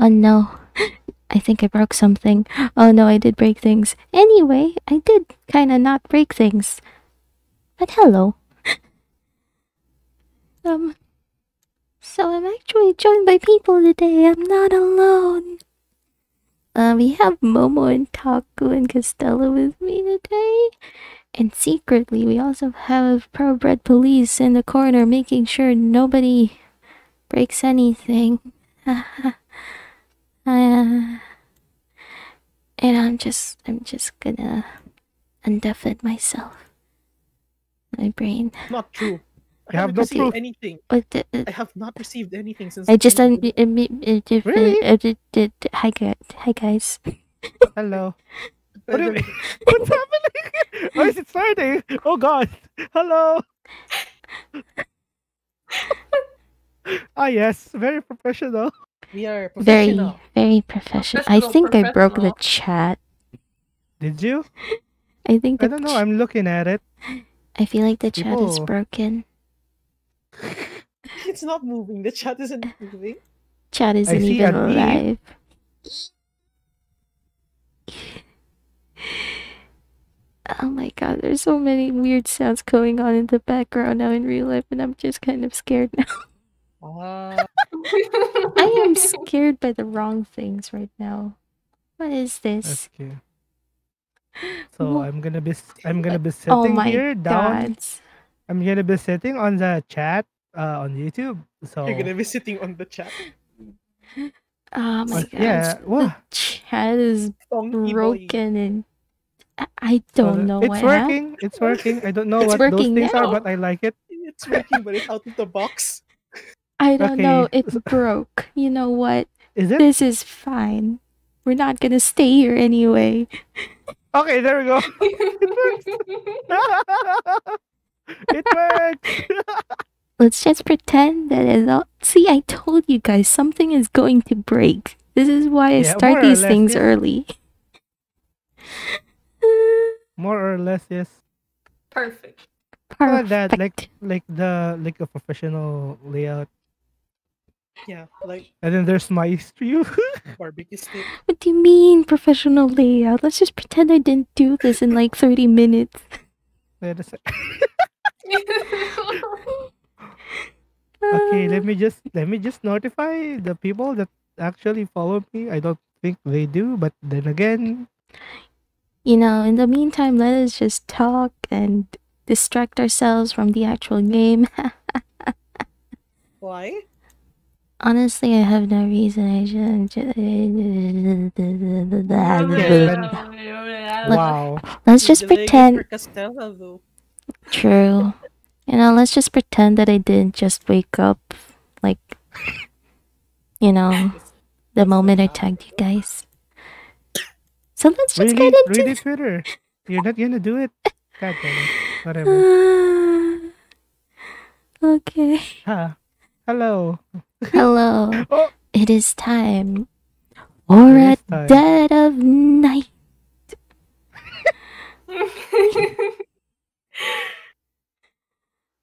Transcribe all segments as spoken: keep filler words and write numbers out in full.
Oh no, I think I broke something. Oh no, I did break things. Anyway, I did kind of not break things. But hello. um, so I'm actually joined by people today. I'm not alone. Uh, we have Momo and Taku and Castella with me today. And secretly, we also have Pro Bread Police in the corner making sure nobody breaks anything. uh, and I'm just, I'm just gonna undeafen myself. My brain. Not true. I have not received anything. The, uh, I have not received anything since. I just un uh, uh, really? uh, uh, uh, uh, hi, hi guys. Hello. What are, what's happening? Why is it Friday? Oh god. Hello. Ah yes, very professional. We are professional. Very, very professional. professional I think I broke the chat. Did you? I think I don't know, I'm looking at it. I feel like the chat oh. is broken. It's not moving. The chat isn't moving. Chat isn't even alive. Oh my god, there's so many weird sounds going on in the background now in real life, and I'm just kind of scared now. Uh... I am scared by the wrong things right now. What is this? Okay. So what? I'm gonna be I'm gonna be sitting oh my here down. God. I'm gonna be sitting on the chat uh, on YouTube. So you're gonna be sitting on the chat. Oh my god! Yeah, the chat is broken and I don't know. It's working. It's working. I don't know what those things are, but I like it. It's working, but it's out of the box. I don't know. It broke. You know what? Is it? This is fine. We're not gonna stay here anyway. Okay, there we go. It works. It works. Let's just pretend that it's all... See, I told you guys, something is going to break. This is why I yeah, start these less, things yes. early. More or less, yes. Perfect. Perfect. Like that, like like the like a professional layout. Yeah, like. And then there's my stream. Barbecue steak. What do you mean professional layout? Let's just pretend I didn't do this in like thirty minutes. Wait a sec. Okay, let me just let me just notify the people that actually follow me. I don't think they do, but then again, you know, in the meantime, let us just talk and distract ourselves from the actual game. Why? Honestly, I have no reason. I shouldn't. Wow. Let's just pretend. True. You know, let's just pretend that I didn't just wake up, like, you know, the moment I tagged you guys. So let's just really, get into really Twitter. You're not gonna do it. God damn it. Whatever. Uh, okay. Huh. Hello. Hello. Oh. It is time. Or at time. Dead of night.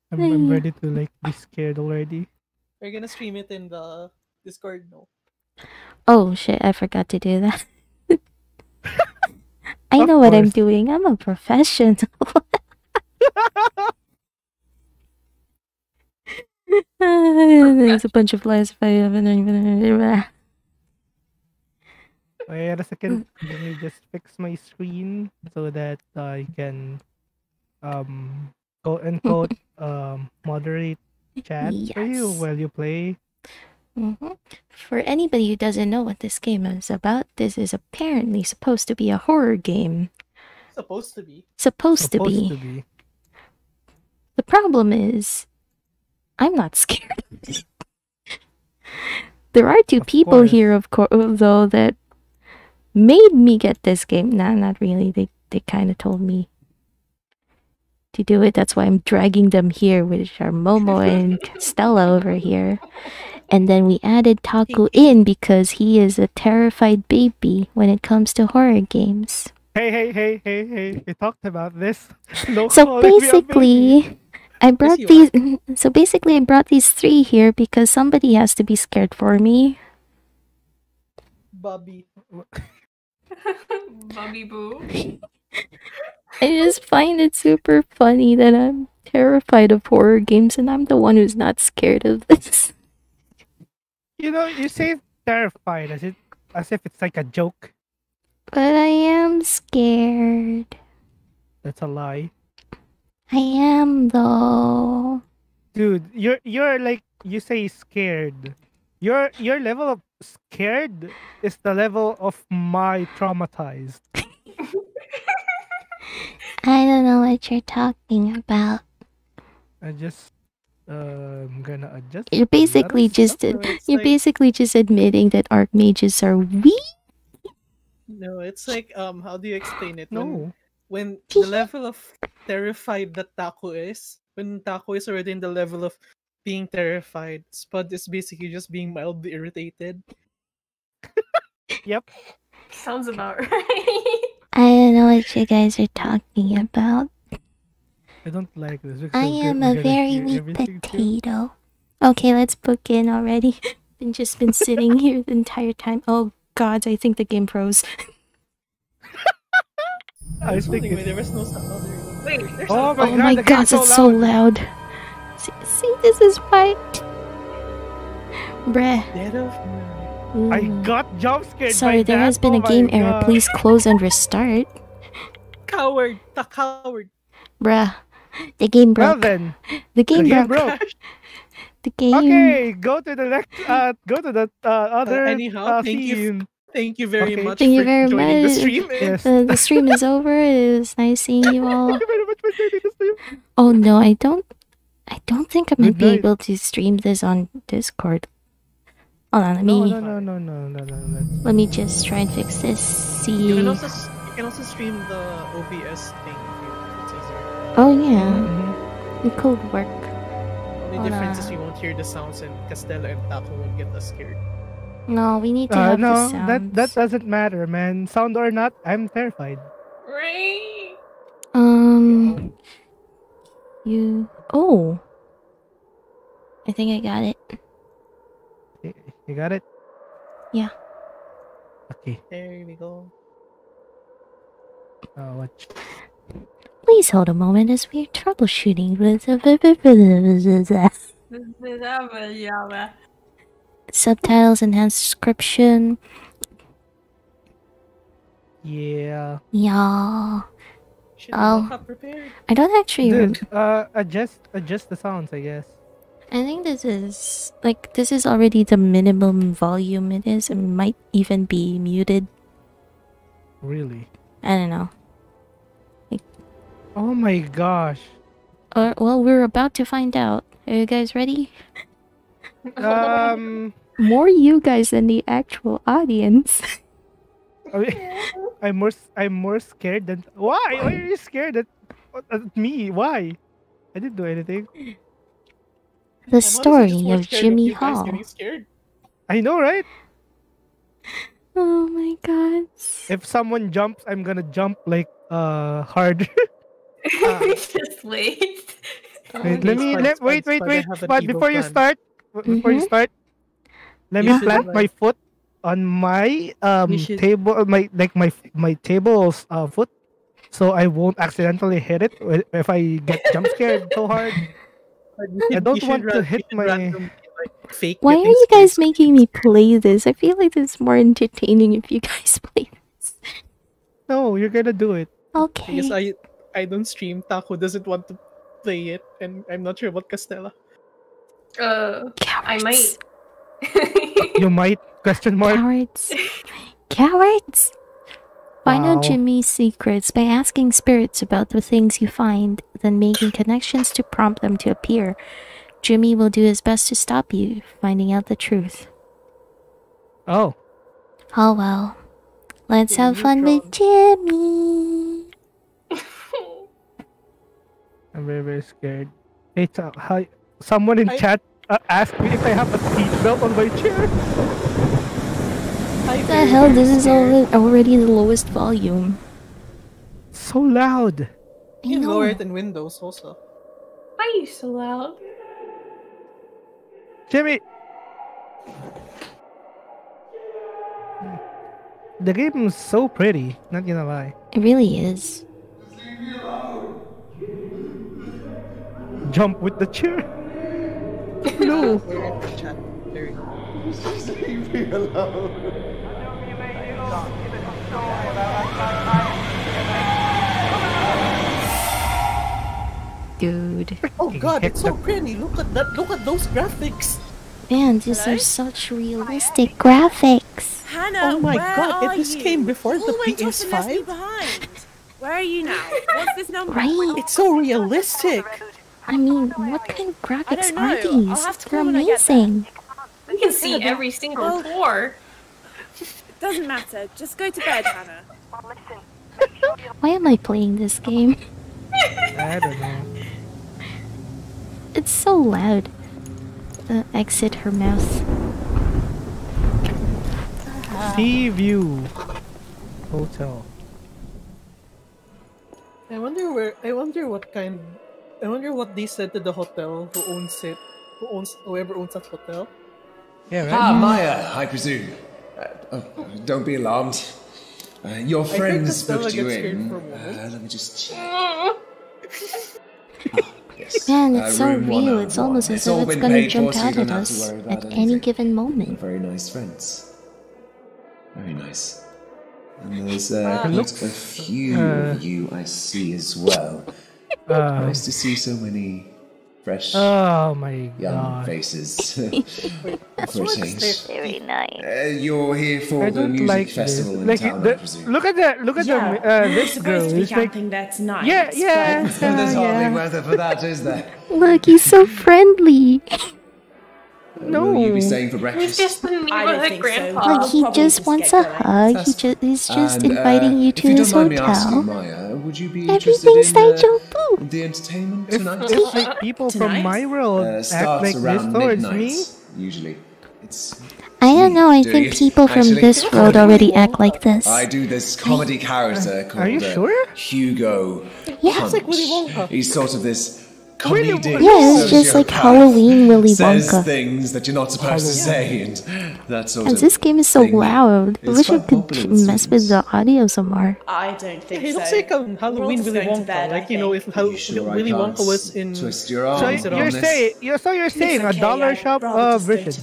I'm, I'm ready to like be scared already. We're gonna stream it in the Discord now. Oh shit, I forgot to do that. I of know course. What I'm doing. I'm a professional. There's a bunch of lies if I haven't even. Wait a second. Let me just fix my screen so that I can um go and quote um moderate chat yes. for you while you play. Mm-hmm. For anybody who doesn't know what this game is about, this is apparently supposed to be a horror game. Supposed to be. Supposed, supposed to, be. to be. The problem is, I'm not scared. There are two of people course. here, of course, though, that made me get this game. Nah, not really. They they kind of told me to do it. That's why I'm dragging them here, which are Momo and Castella over here. And then we added Taku in because he is a terrified baby when it comes to horror games. Hey, hey, hey, hey, hey. We talked about this. No so basically, I brought yes, these... Are. So basically, I brought these three here because somebody has to be scared for me. Bobby. Bobby Boo. I just find it super funny that I'm terrified of horror games and I'm the one who's not scared of this. You know, you say terrified as, it, as if it's like a joke. But I am scared. That's a lie. I am though. Dude, you're you're like you say scared. Your your level of scared is the level of my traumatized. I don't know what you're talking about. I just uh, I'm gonna adjust. You're basically just you're like... basically just admitting that archmages are weak. No, it's like um how do you explain it? No. When, when the level of terrified that Taku is, when Taku is already in the level of being terrified, Spud is basically just being mildly irritated. Yep. Sounds about right. I don't know what you guys are talking about. I don't like this. I am a very weak potato. Too. Okay, let's book in already. I've just been sitting here the entire time. Oh God, I think the game froze. I was thinking wait, there was no sound. Wait, there's oh, no sound. Oh my God, God so it's so loud. See, see, this is right. Bruh. Dead of mm. I got jump scared. Sorry, by there that. has been oh a game God. error. Please close and restart. Coward, the coward. Bruh, the game broke. Well, then. The game the broke. Game broke. The game. Okay, go to the next. Uh, go to the uh, other. Uh, anyhow, uh, thank scene. you. Thank you very okay. much Thank for you very joining much. the stream. Yes. Uh, the stream is over. It was nice seeing you all. Thank you very much for joining the stream. Oh no, I don't. I don't think I'm gonna be able to stream this on Discord. Hold on, let me. No, no, no, no, no, no, no. Let me just try and fix this. See. You can also you can also stream the O B S thing. It's easier. Oh yeah, mm-hmm. It could work. The only difference is we won't hear the sounds, and Castella and Taku won't get us scared. No, we need to uh, have no, the sounds. That, that doesn't matter, man. Sound or not, I'm terrified. Ray! Um... You... Oh! I think I got it. You got it? Yeah. Okay. There we go. Uh, what? Please hold a moment as we are troubleshooting with... subtitles, enhanced description. Yeah. Yeah. Oh, I don't actually. Dude, uh, adjust, adjust the sounds, I guess. I think this is like this is already the minimum volume it is. It might even be muted. Really? I don't know. Like, oh my gosh. Or well, we're about to find out. Are you guys ready? Um, more you guys than the actual audience. I'm more, I'm more scared than. Why? Why are you scared at, at me? Why? I didn't do anything. The I'm story of Jimmy Hall. I know, right? Oh my God! If someone jumps, I'm gonna jump like uh hard. uh, Just wait. Wait, let me. Let, wait, wait, wait. But before you start. Before mm-hmm. you start, let yeah. me plant my foot on my um table, my like my my table's uh, foot, so I won't accidentally hit it if I get jump scared so hard. I don't want run, to hit my. Random, like, fake Why are you guys space. making me play this? I feel like it's more entertaining if you guys play this. No, you're gonna do it. Okay. Because I I don't stream. Taku doesn't want to play it, and I'm not sure about Castella. Uh, I might. You might? Question mark? Cowards. Cowards! Find wow. out Jimmy's secrets by asking spirits about the things you find, then making connections to prompt them to appear. Jimmy will do his best to stop you, finding out the truth. Oh. Oh well. Let's Jimmy have fun with Jimmy! I'm very, very scared. It's a hi. Someone in I... chat uh, asked me if I have a seatbelt on my chair. What the hell? This is already, already the lowest volume. So loud. I you know. Lower it in Windows also. Why are you so loud? Jimmy! the game is so pretty, not gonna lie. It really is. Jump with the chair. No. Leave me alone. Dude. Oh god, it's so pretty. Look at that. Look at those graphics. Man, these Hello? are such realistic graphics. Hannah, oh my where god, are it, this you? came before All the P S five. Where are you now? What's this number? Right. It's so realistic. I mean, what kind of graphics are these? They're amazing. You can see every single oh. pore. It doesn't matter. Just go to bed, Hannah. Why am I playing this game? I don't know. It's so loud. Uh, exit her mouth. Sea View Hotel. I wonder where. I wonder what kind. I wonder what they said to the hotel who owns it. Who owns whoever owns that hotel? Yeah, right? Ah, Maya, I presume. Uh, oh, don't be alarmed. Uh, your friends booked you in. Uh, let me just check. Oh. Yes. Man, it's uh, so real. It's almost as if it's gonna jump out at us at any given moment. Very nice friends. Very nice. And there's uh, uh, looks, a few uh, of you I see as well. Uh, nice to see so many fresh, oh my young God. faces. For a change. Very nice. Uh, you're here for I the music like festival this. in like town, the, I presume. Look at that! Look at yeah. the, uh, this girl. It's like something that's nice. Yeah, yeah. But... Uh, there's hardly yeah. weather for that, is there? Look, he's so friendly. No. Will you be staying for breakfast? Just like grandpa. So. Like he Probably just wants a hug. He just he's just and, inviting uh, you to his hotel. If you don't mind me asking, Maya, would you be Everything's interested in uh, the entertainment tonight? If, if like people tonight? from my world uh, act like this towards me, usually it's. I don't know. I do think you? people from Actually, this world already act like this. I do this comedy I, character uh, called are you sure? Hugo. Yeah, it's like Willy Wonka. He's sort of this. Comedic yeah, it's just like Halloween Willy Wonka. Says things that you're not supposed to say, and that sort and of. And this game is so loud. I wish I could mess with the audio some more. I don't think it so. It looks like um, Halloween Willy Wonka. Bed, like you know, if sure Willy Wonka was in. Twist your arm. So you're saying, you're, so you're saying okay, a dollar yeah, shop uh, version.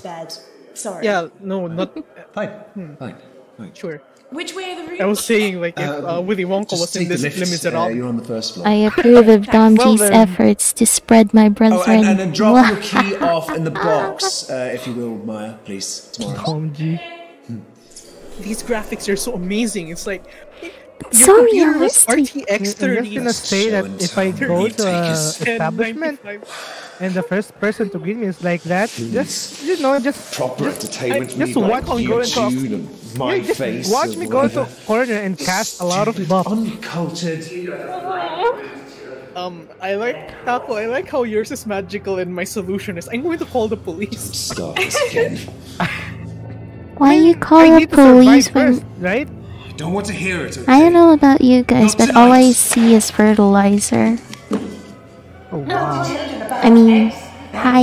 Sorry. Yeah, no, not fine. Hmm. Fine. Fine. Sure. Which way are the room? I was saying, like, if um, uh, Willy Wonka was in this limit at all. You're on the first floor. I approve of Domji's well, efforts to spread my brother's oh, and, and then drop your key off in the box, uh, if you will, Maya, please, tomorrow. Domji. Hmm. These graphics are so amazing. It's like... It's so realistic. R T X thirty. I'm just gonna say that if I go to an establishment and the first person to greet me is like that, Please. just, you know, just... Proper just, entertainment. I, just watch like me go into... And my yeah, face watch me go to a corner and cast a lot of buff. Uncultured. Um, I like... Taku, I like how yours is magical and my solution is I'm going to call the police. Don't start this again. Why you call the police when... First, right? Don't want to hear it. Okay? I don't know about you guys, but all I see is fertilizer. Oh wow! I mean, hi.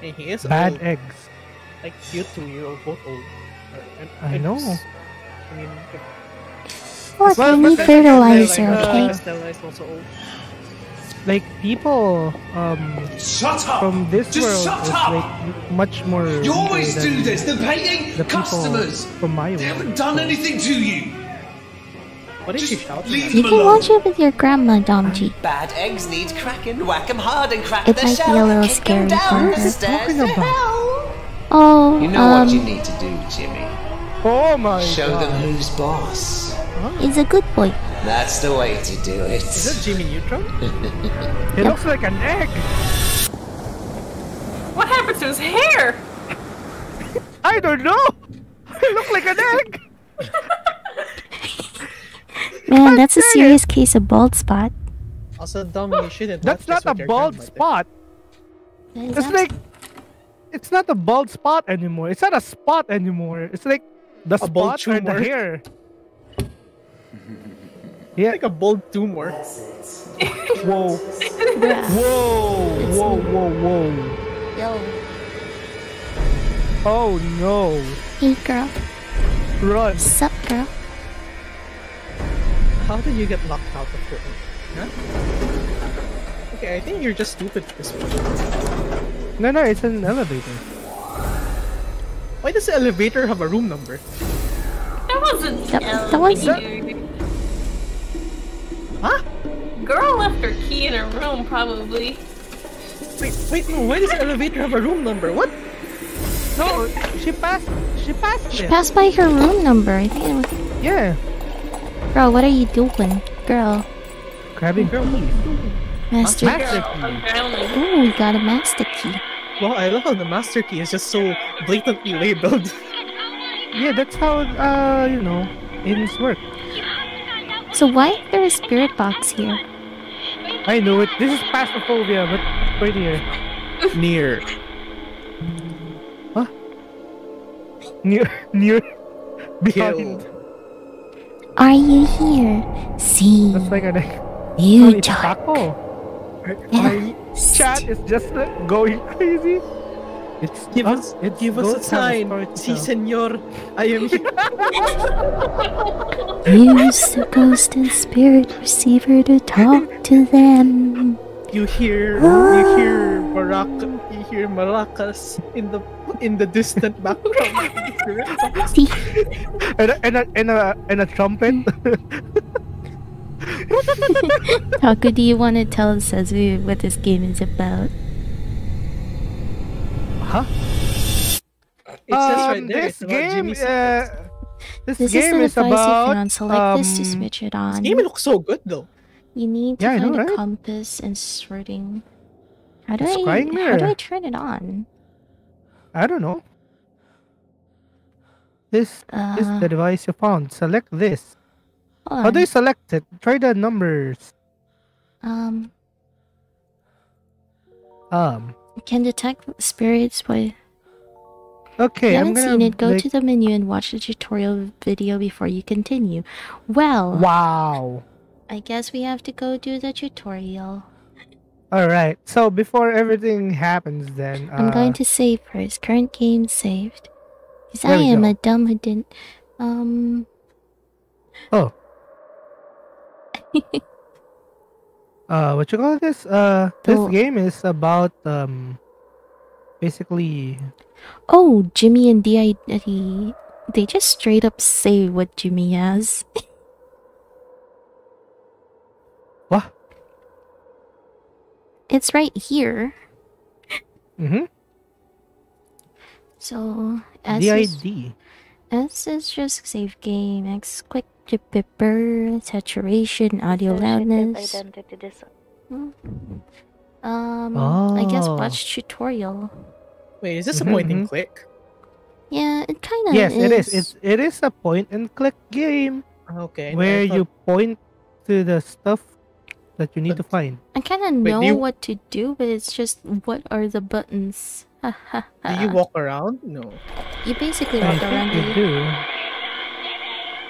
Hey, he is bad old. eggs. Like you two, you're both old. And I know. I mean, what? Well, I need fertilizer, okay? Uh, like people, um, shut up. From this Just world, shut up. Like much more. You always do this. They're paying the customers. From my they haven't done anything to you. What did you shout? You can watch it with your grandma, Domji. Bad eggs need cracking. Whack 'em hard and crack it the might shell. Be a little Kick scary. Down what is talking about? Oh, you know um, what you need to do, Jimmy. Oh my Show God. them who's boss. Huh? He's a good boy. That's the way to do it. Is that Jimmy Neutron? He yep. looks like an egg. What happened to his hair? I don't know. He looks like an egg. Man, that's a serious case of bald spot. Also, dumb, you shouldn't. That's not a bald spot. It's that? like it's not a bald spot anymore. It's not a spot anymore. It's like the a spot and the hair. Yeah, like a bold tumor. Whoa. Whoa. Whoa, whoa, whoa, whoa. Yo. Oh no. Hey girl. Right. Sup, girl? How did you get locked out of prison? Huh? Okay, I think you're just stupid at this point. No, no, it's an elevator. Why does the elevator have a room number? There wasn't an elevator. Huh? Girl left her key in her room, probably. Wait, wait, no, why does the elevator have a room number? What? No, she passed, she passed She it. passed by her room number, I think it was... Yeah. Girl, what are you doing? Girl. Grabbing girl key. Master, master key. Ooh, we got a master key. Well, I love how the master key is just so blatantly labeled. Yeah, that's how, uh, you know, aliens work. So why is there a spirit box here? I know it. This is Pastophobia, but right here. Near. Huh? Near. Near. Behind. Are you here? See. That's like an. You talk. My chat is just going crazy. It's give us, us, give us a sign. Si, senor, I am here. You supposed and spirit receiver to talk to them. You hear, oh. you hear, maraca, you hear maracas in the in the distant background. See, and a, and a, and a, and a trumpet. Taku, do you want to tell us as we, what this game is about? Huh? It says um, right there. This game, uh, this, this game is, the is about. You can select um, this to switch it on. This game looks so good though. You need to yeah, find know, a right? compass and sorting. How do it's I? How do I turn it on? I don't know. This uh, is the device you found. Select this. How do you select it? Try the numbers. Um. Um. Can detect spirits by... Okay, you haven't I'm gonna seen it. Go like... to the menu and watch the tutorial video before you continue. Well... Wow. I guess we have to go do the tutorial. Alright, so before everything happens then... Uh... I'm going to save first. Current game saved. Because I am go. a dumb who didn't... Um... Oh. Uh, what you call this? Uh, this oh. game is about, um, basically... Oh, Jimmy and D I D, they just straight up say what Jimmy has. What? It's right here. Mm-hmm. So, S D I D. Is, S is just save game, X quick. Pepper, saturation, audio loudness. Hmm. Um, oh. I guess watch tutorial. Wait, is this mm-hmm. a point and click? Yeah, it kind of yes, is. Yes, it is. It's, it is a point and click game. Okay. Where thought... you point to the stuff that you need but... to find. I kind of know you... what to do, but it's just what are the buttons? Do you walk around? No. You basically I walk around. You right? do.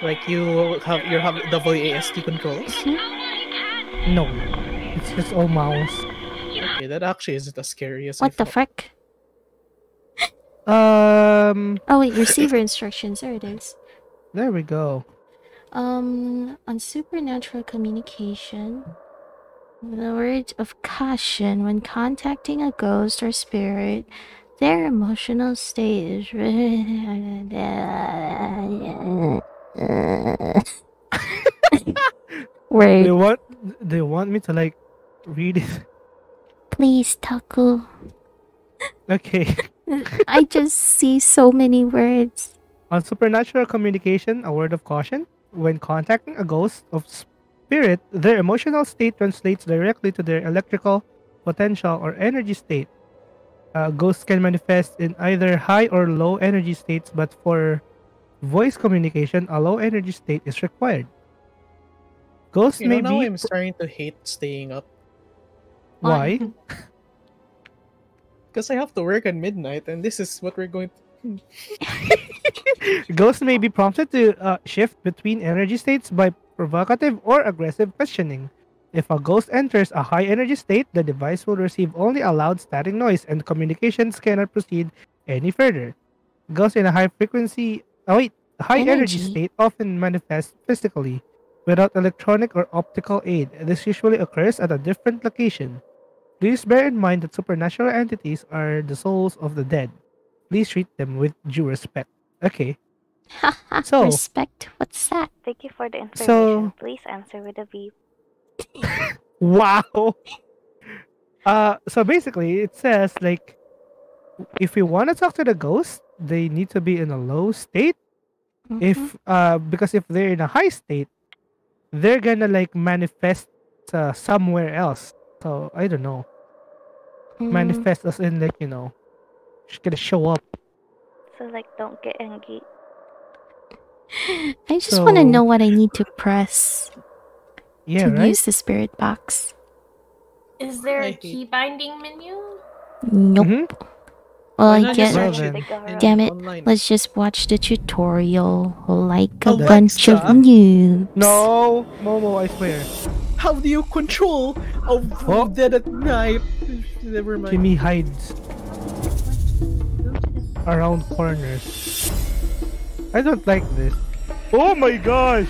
Like you have you have W A S D controls? Mm-hmm. No, it's just all mouse. Okay, that actually isn't as scary as What I the thought. Frick? Um. Oh wait, receiver instructions. There it is. There we go. Um, on supernatural communication, the word of caution when contacting a ghost or spirit. Their emotional state is. Wait. They want, they want me to like read it. Please, Taku. Okay. I just see so many words. On supernatural communication, a word of caution. When contacting a ghost of spirit, their emotional state translates directly to their electrical, potential, or energy state. Uh, ghosts can manifest in either high or low energy states, but for voice communication, a low energy state is required. Ghosts you may know, be. Now I'm starting to hate staying up. Why? Because I have to work at midnight, and this is what we're going to. Ghosts may be prompted to uh, shift between energy states by provocative or aggressive questioning. If a ghost enters a high energy state, the device will receive only a loud static noise, and communications cannot proceed any further. Ghosts in a high frequency. Oh wait, The high energy, energy state often manifests physically, without electronic or optical aid. This usually occurs at a different location. Please bear in mind that supernatural entities are the souls of the dead. Please treat them with due respect. Okay. So respect? What's that? Thank you for the information. So, please answer with a beep. Wow. Uh, so basically, it says like, if we want to talk to the ghost, they need to be in a low state. Mm-hmm. If uh, because if they're in a high state, they're gonna like manifest uh, somewhere else. So I don't know. Mm. Manifest as in like, you know, she's gonna show up. So like, don't get angry. I just so, want to know what I need to press. Yeah, to right? use the spirit box. Is there a key binding menu? Nope. Mm-hmm. Well, I guess. Well, damn it! Online. Let's just watch the tutorial like Alexa? a bunch of noobs. No, Momo, I swear. How do you control a oh. Dead at Night? Never mind. Jimmy hides around corners. I don't like this. Oh my gosh!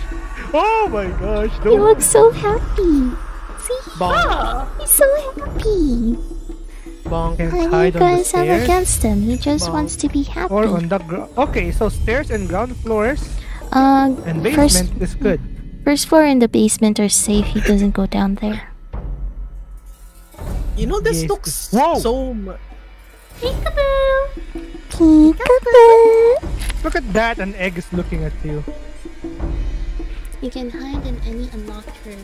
Oh my gosh! No. You look so happy. See? Ah. He's so happy. Bonk. And you guys have against him. He just Bonk. wants to be happy. Or on the gro okay, so stairs and ground floors. Uh, and basement first, is good. First floor and the basement are safe. He doesn't go down there. You know this yes. looks Whoa. so much. Peekaboo. Peekaboo. Look at that. An egg is looking at you. You can hide in any unlocked room.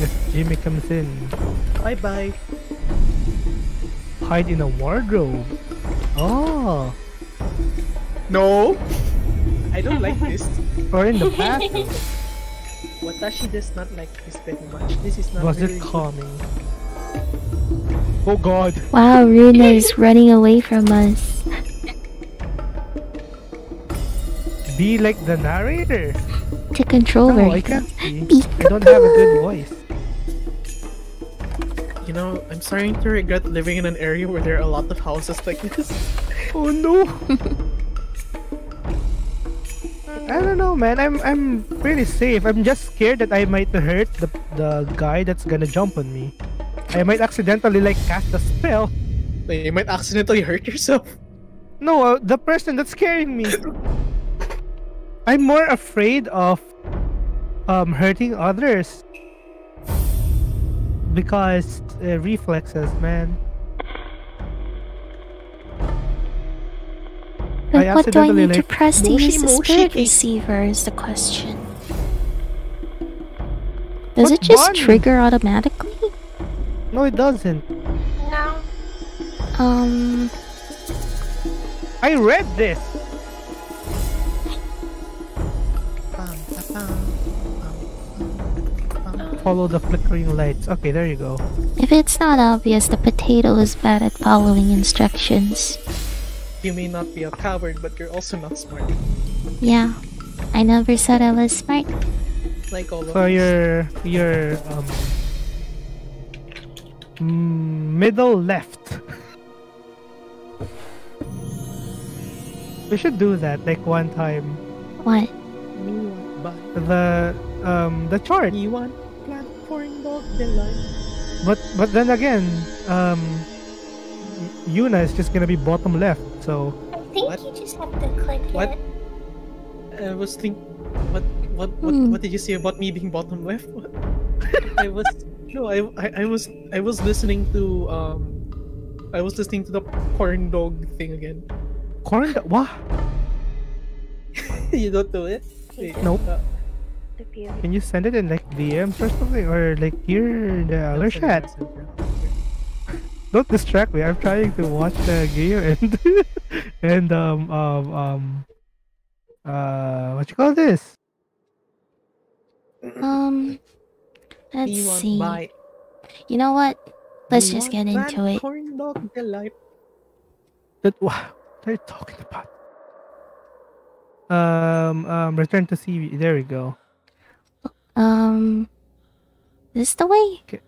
If Jimmy comes in. Bye bye. Hide in a wardrobe. Oh. No. I don't like this. Or in the bathroom. Watashi does not like this very much. This is not. Was really it calming? Oh god. Wow, Runa is running away from us. Be like the narrator. To control no, where I can't be. I don't have a good voice. You know, I'm starting to regret living in an area where there are a lot of houses like this. Oh no! I don't know, man. I'm I'm pretty safe. I'm just scared that I might hurt the the guy that's gonna jump on me. I might accidentally like cast a spell. You might accidentally hurt yourself. No, uh, the person that's carrying me. I'm more afraid of um, hurting others. Because uh, reflexes, man. But I what do I need like, to press to use the spirit receiver is the question. Does what it just one? trigger automatically? No, it doesn't. No. Um... I read this! Follow the flickering lights. Okay, there you go. If it's not obvious, the potato is bad at following instructions. You may not be a coward, but you're also not smart. Yeah, I never said I was smart. Like all of us. So your your um middle left. We should do that like one time. What? The um the chart. You want? But but then again, um, Yuna is just gonna be bottom left. So I think what? you just have to click what? it. I was thinking, what what what hmm. what did you say about me being bottom left? What? I was no, I, I I was I was listening to um, I was listening to the corn dog thing again. Corn dog? What? You don't do it? Wait, nope. Uh, Can you send it in like D Ms or something, or like here the other chat? Don't distract me. I'm trying to watch the game and and um um um uh what you call this? Um, let's you see. Buy. You know what? Let's you just get into it. That wow, what are you talking about? Um um, return to Sea View. There we go. Um, this the way? Can,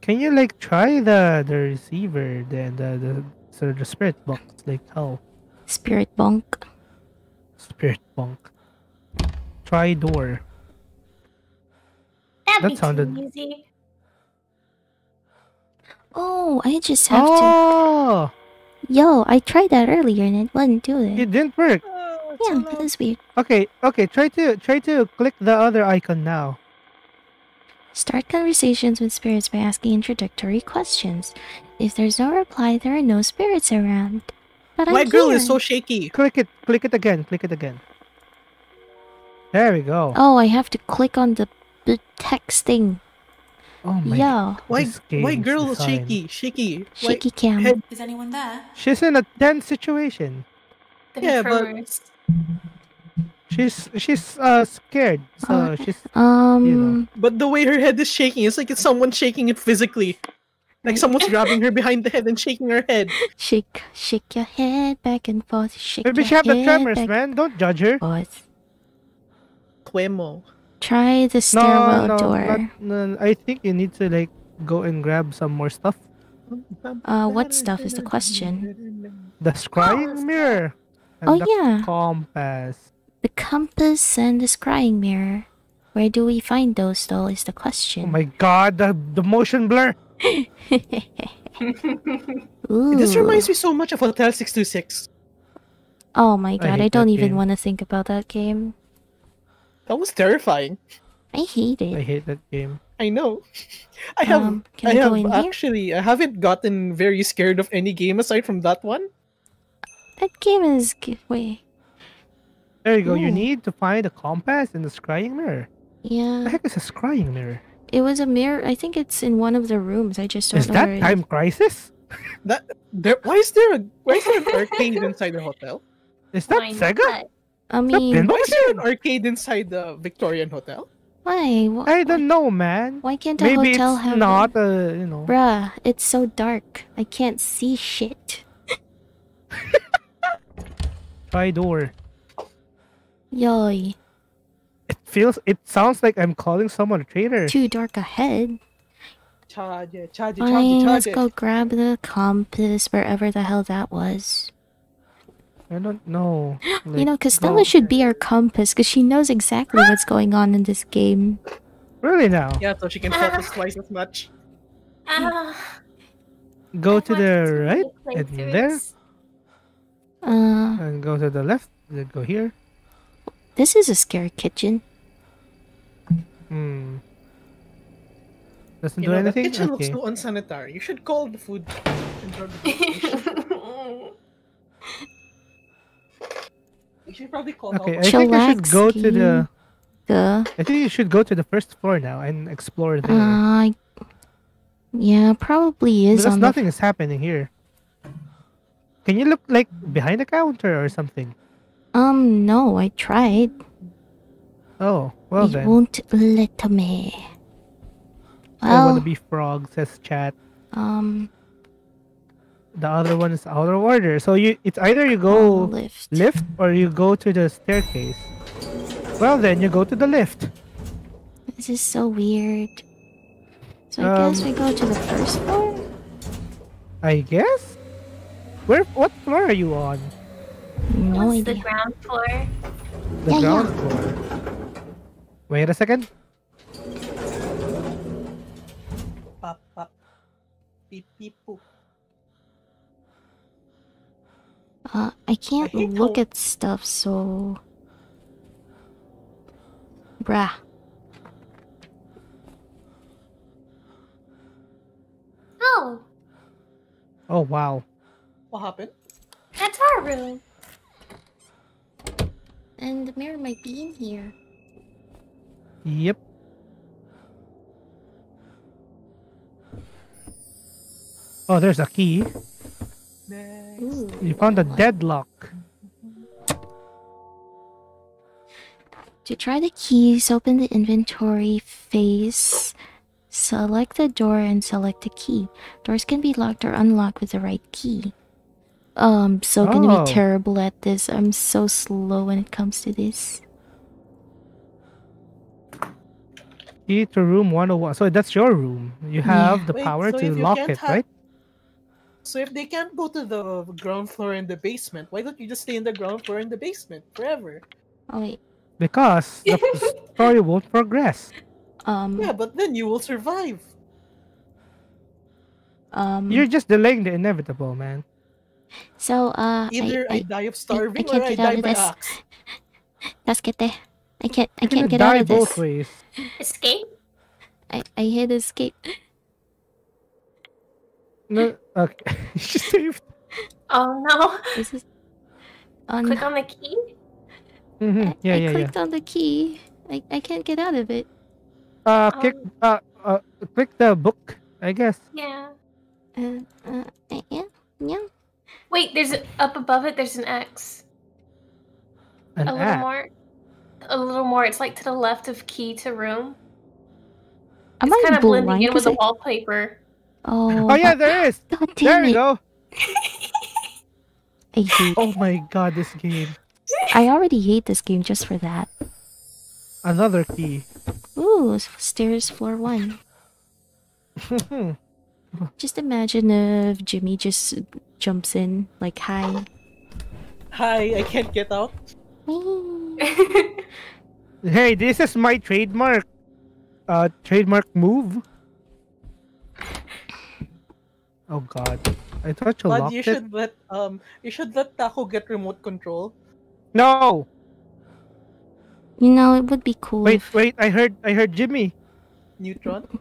can you like try the the receiver, the the the, so the spirit box? Like how? Spirit bonk. Spirit bonk. Try door. That, that sounded easy. Oh, I just have oh! to. Yo, I tried that earlier and it wouldn't do it. It didn't work. Oh, yeah, that is weird. Okay, okay. Try to try to click the other icon now. Start conversations with spirits by asking introductory questions. If there's no reply, there are no spirits around. But my I'm girl here. Is so shaky. Click it. Click it again. Click it again. There we go. Oh, I have to click on the, the text thing. Oh my. Yo. Why, why girl is shaky? Shaky. Shaky why, cam. Head. Is anyone there? She's in a tense situation. The yeah, but she's she's uh scared. So uh, she's um. You know. But the way her head is shaking, it's like it's someone shaking it physically. Like someone's grabbing her behind the head and shaking her head. Shake, shake your head back and forth. Shake Maybe your she have the tremors, man. Don't judge her. Forth. Quemo. Try the stairwell no, no, door. No, no, I think you need to like go and grab some more stuff. Uh, what stuff is the question? The scrying oh, mirror. And oh the yeah. Compass. The compass and the scrying mirror. Where do we find those? Though is the question. Oh my God! The the motion blur. This reminds me so much of Hotel six two six. Oh my God, I, I don't even want to think about that game. That was terrifying. I hate it. I hate that game. I know. I have um, I, I have actually here? I haven't gotten very scared of any game aside from that one. That game is giveaway. There you go. Ooh. You need to find a compass and the scrying mirror. Yeah. What the heck is a scrying mirror? It was a mirror. I think it's in one of the rooms. I just don't is know. Is that where time it... crisis? That there. Why is there a why is there an arcade inside the hotel? Is that why Sega? Not? I mean, why is there an arcade inside the Victorian hotel? Why? Wh I don't know, man. Why can't a Maybe hotel it's have not a, you know? Bruh, it's so dark. I can't see shit. Try door. Yoy. It feels. It sounds like I'm calling someone a traitor. Too dark ahead. Charge, charge, charge, Fine, charge, let's charge. go grab the compass wherever the hell that was. I don't know. Like, you know, Castella no. should be our compass because she knows exactly what's going on in this game. Really now? Yeah, so she can focus uh, twice as much. Uh, go to the right and there. Uh, and go to the left. Then go here. This is a scary kitchen. Hmm. Doesn't you do know, anything? The kitchen okay. looks so unsanitary. You should call the food. You should probably call. Okay, I think you should go to the. The. I think you should go to the first floor now and explore there. Uh, yeah, probably is. Because on nothing the... is happening here. Can you look like behind the counter or something? Um, no, I tried. Oh, well it then. It won't let me. Well, I want to be frog, says chat. Um. The other one is outer water. So you, it's either you go lift. lift or you go to the staircase. Well then, you go to the lift. This is so weird. So um, I guess we go to the first floor? I guess? Where? What floor are you on? No What's idea. the ground floor? The yeah, ground yeah. floor. Wait a second. Pop, pop. Beep, beep, boop. Uh, I can't I look how... at stuff, so... Bruh. Oh! Oh, wow. What happened? That's our room. And the mirror might be in here. Yep. Oh, there's a key. Ooh, you found a deadlock. To try the keys, open the inventory face, select the door, and select the key. Doors can be locked or unlocked with the right key. Oh, I'm so oh. gonna be terrible at this. I'm so slow when it comes to this. Key to room one oh one. So that's your room. You have yeah. the Wait, power so to lock it, have... right? So if they can't go to the ground floor and the basement, why don't you just stay in the ground floor and the basement forever? Oh, wait. Because the story won't progress. Um, yeah, but then you will survive. Um, You're just delaying the inevitable, man. So, uh... Either I, I, I die of starving I, I or I die by axe. Taskete. I can't, I can't get out of this. Both ways. Escape? I, I hit escape. No, okay. She saved. Oh no. This is... oh, click no. on the key? Mm-hmm. I, yeah, I yeah, clicked yeah. on the key. I, I can't get out of it. Uh, um, click, uh, uh, click the book, I guess. Yeah. Uh, uh, yeah, yeah. Wait, there's, a, up above it, there's an X. An a little app. more. A little more. It's like to the left of key to room. Am it's I kind of blending in with I... the wallpaper. Oh, oh yeah, there is. There we go. I hate oh my god, this game. I already hate this game just for that. Another key. Ooh, stairs floor one. Just imagine if Jimmy just jumps in like, hi. Hi, I can't get out. Hey, this is my trademark. Uh, trademark move. Oh god. I thought you but locked you it. Should let, um, you should let Taku get remote control. No! You know, it would be cool. Wait, if... wait, I heard I heard Jimmy. Neutron?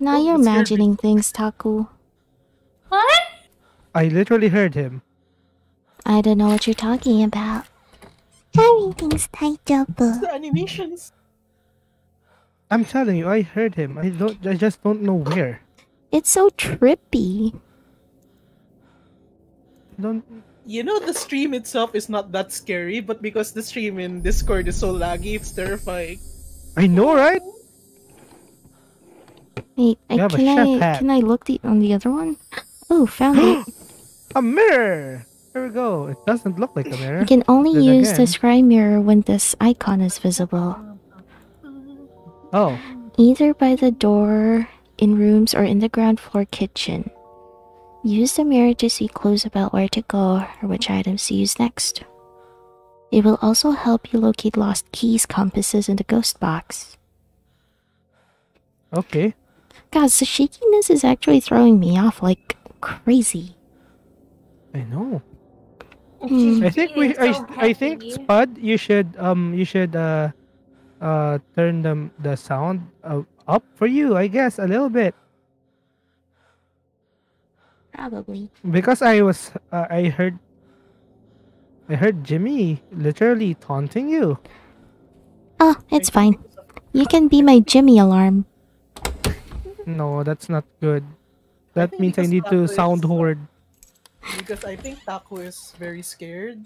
Now oh, you're imagining things, Taku. What? I literally heard him. I don't know what you're talking about. Everything's tied up. It's the animations. I'm telling you, I heard him. I don't I just don't know where. It's so trippy. Don't... You know, the stream itself is not that scary, but because the stream in Discord is so laggy, it's terrifying. I know, right? Wait, I, can, I, can I look the, on the other one? Oh, found it. A mirror! There we go. It doesn't look like a mirror. You can only then use again. the scry mirror when this icon is visible. Oh. Either by the door... in rooms or in the ground floor kitchen. Use the mirror to see clues about where to go or which items to use next. It will also help you locate lost keys, compasses, in the ghost box. Okay. God, the shakiness is actually throwing me off like crazy. I know. Mm. I think we. I, I think Spud, you should um, you should uh, uh, turn the the sound uh, up for you, I guess, a little bit. Probably. Because I was, uh, I heard, I heard Jimmy literally taunting you. Oh, it's fine. You can be my Jimmy alarm. No, that's not good. That I means I need Taku to sound hoard. Because I think Taku is very scared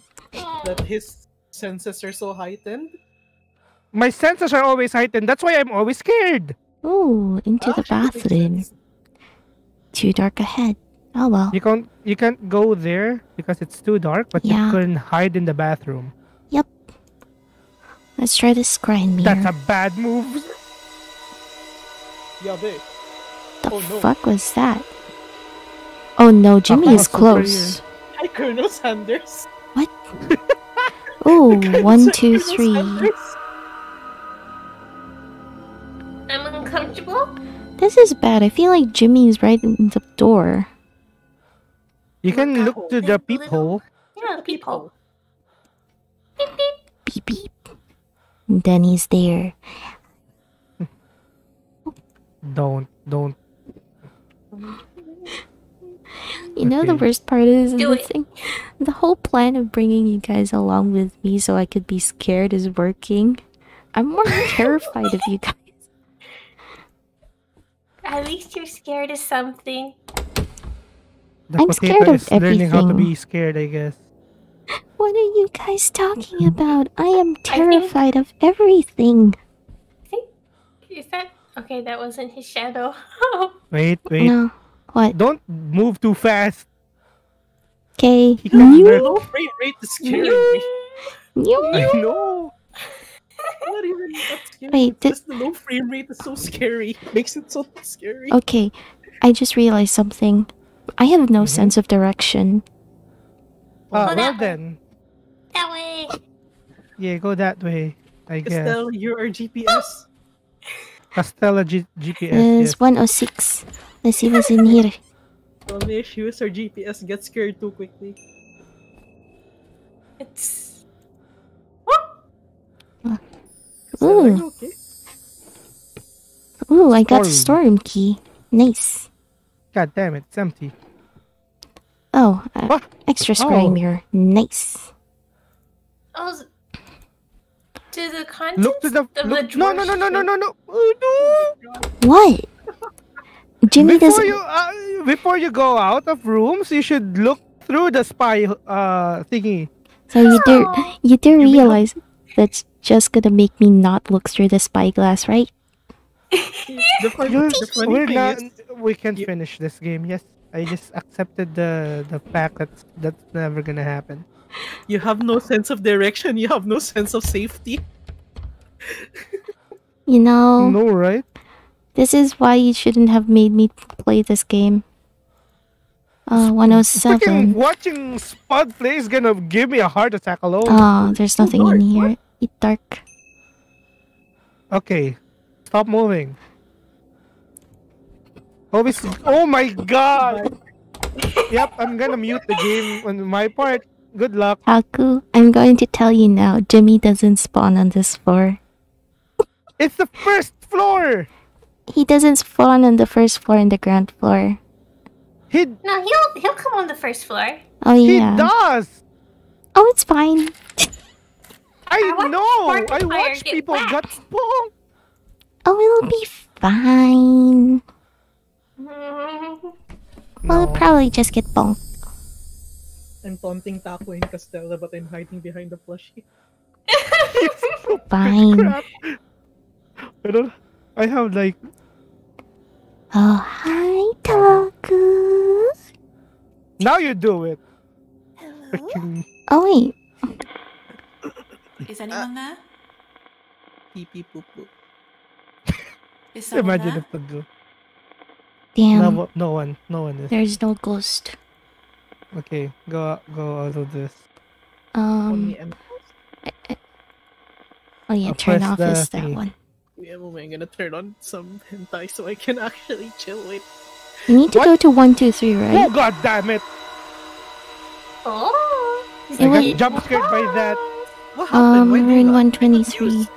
that his senses are so heightened. My senses are always heightened. That's why I'm always scared. Oh, into the bathroom. Too dark ahead. Oh well. You can't you can't go there because it's too dark, but yeah. you couldn't hide in the bathroom. Yep. Let's try this grind mirror. That's a bad move. Yeah, babe. The oh, no. fuck was that? Oh no, Jimmy oh, is close. Hi, Colonel Sanders. What? Oh, one, two, three. I'm uncomfortable. This is bad. I feel like Jimmy's right in the door. You can oh, look to the peephole. Yeah, the peephole. Beep beep. Beep beep. Then he's there. Don't, don't. You know okay. the worst part is the, thing, the whole plan of bringing you guys along with me so I could be scared is working. I'm more terrified of you guys. At least you're scared of something. The I'm scared of is everything. Learning how to be scared, I guess. What are you guys talking about? I am terrified I think... of everything. I think... Is that okay? That wasn't his shadow. Wait, wait. No. What? Don't move too fast. Okay. No. Rate, rate is scaring me. I know. Not even that scary. Wait, did... just the low frame rate is so scary. It makes it so scary. Okay, I just realized something. I have no mm-hmm. sense of direction. Oh, oh well that then. That way. Yeah, go that way. I guess. Castella, you're our G P S. Castella G GPS. It's yes. one oh six. Let's see what's in here. Only issues our G P S gets scared too quickly. It's. Oh. Oh. Ooh. Okay? Ooh, I got a storeroom key. Nice. God damn it, it's empty. Oh, uh, extra scrying oh. mirror. Nice. Oh, to the contents look to the, of look, the drawer. No, no, no, no, no, no, no. What? Jimmy before doesn't... you uh, before you go out of rooms, you should look through the spy uh thingy. So you do you do realize that's just gonna make me not look through the spyglass, right? The funny, the funny We're not, is, we can't you, finish this game. Yes, I just accepted the the fact that that's never gonna happen. You have no sense of direction. You have no sense of safety. You know. No, right? This is why you shouldn't have made me play this game. Uh, one oh seven. Freaking watching Spud play is gonna give me a heart attack alone. Oh, there's nothing oh, Lord, in here. What? It's dark. Okay. Stop moving. Obviously, oh my god! Yep, I'm gonna mute the game on my part. Good luck. Taku, I'm going to tell you now, Jimmy doesn't spawn on this floor. It's the first floor! He doesn't spawn on the first floor and the ground floor. He No, he'll he'll come on the first floor. Oh yeah. He does! Oh, it's fine. I, I know! I watch people whacked. Get spawned! Oh, it'll be fine. No. We'll probably just get bonked. I'm taunting Taku and Castella, but I'm hiding behind the plushie. Fine. Crap. I don't. I have like. Oh, hi, Taku. Now you do it. Hello. Oh wait. Is anyone uh, there? Pee pee poo poo. Is Imagine if the ghost. Damn. No, no one. No one is. There's no ghost. Okay, go out, go out of this. Um. I, I... Oh yeah, I'll turn off the... is that one. Yeah, well, I'm gonna turn on some hentai so I can actually chill with. You need to what? Go to one, two, three, right? Oh god damn it! Oh. I got it... jump scared by that. What happened? Um, we're in one twenty-three.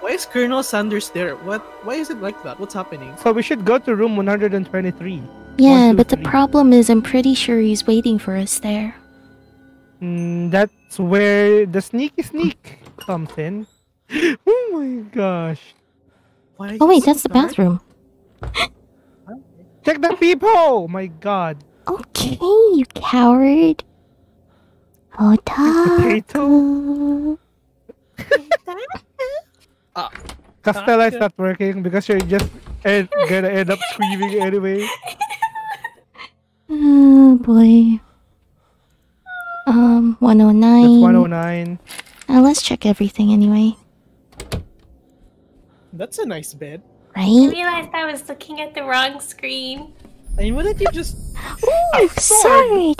Why is Colonel Sanders there? What? Why is it like that? What's happening? So we should go to room one twenty-three. Yeah, but the problem is I'm pretty sure he's waiting for us there. Mm, that's where the sneaky sneak comes in. Oh my gosh. Why oh wait, that's the bathroom. Check the peephole! My god. Okay, you coward. Oh, Taku. Uh, Castella is not working because you're just end, gonna end up screaming anyway. Oh boy. Um, one oh nine. That's one oh nine. Uh, let's check everything anyway. That's a nice bed. Right? I realized I was looking at the wrong screen. I mean, wouldn't you just... Ooh, sorry!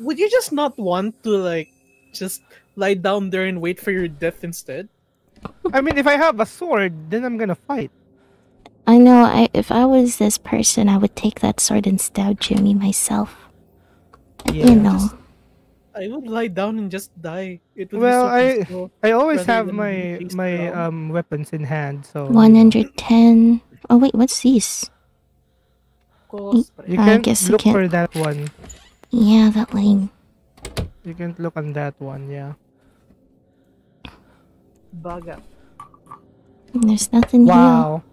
Would you just not want to, like, just lie down there and wait for your death instead? I mean, if I have a sword, then I'm gonna fight. I know, I, if I was this person, I would take that sword and stab Jimmy myself. Yeah, you know. Just, I would lie down and just die. It would well, be so I I always have my my down. um weapons in hand, so... one hundred ten... Oh wait, what's these? You I can't guess look can't. for that one. Yeah, that lane. You can't look on that one, yeah. Bugger. There's nothing wow. here.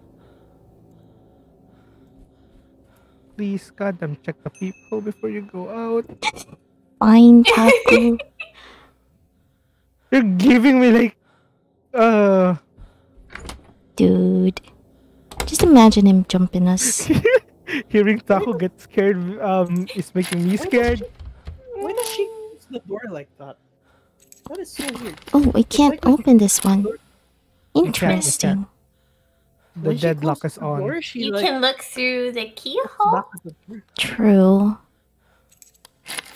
Please, goddamn, check the people before you go out. Fine, Taku. You're giving me like, uh. Dude, just imagine him jumping us. Hearing Taku get scared um is making me scared. Why does she close the door like that? That is so weird. Oh, I can't like open this one. Interesting. You can, you can. The deadlock is on. Door, you like... can look through the keyhole. True.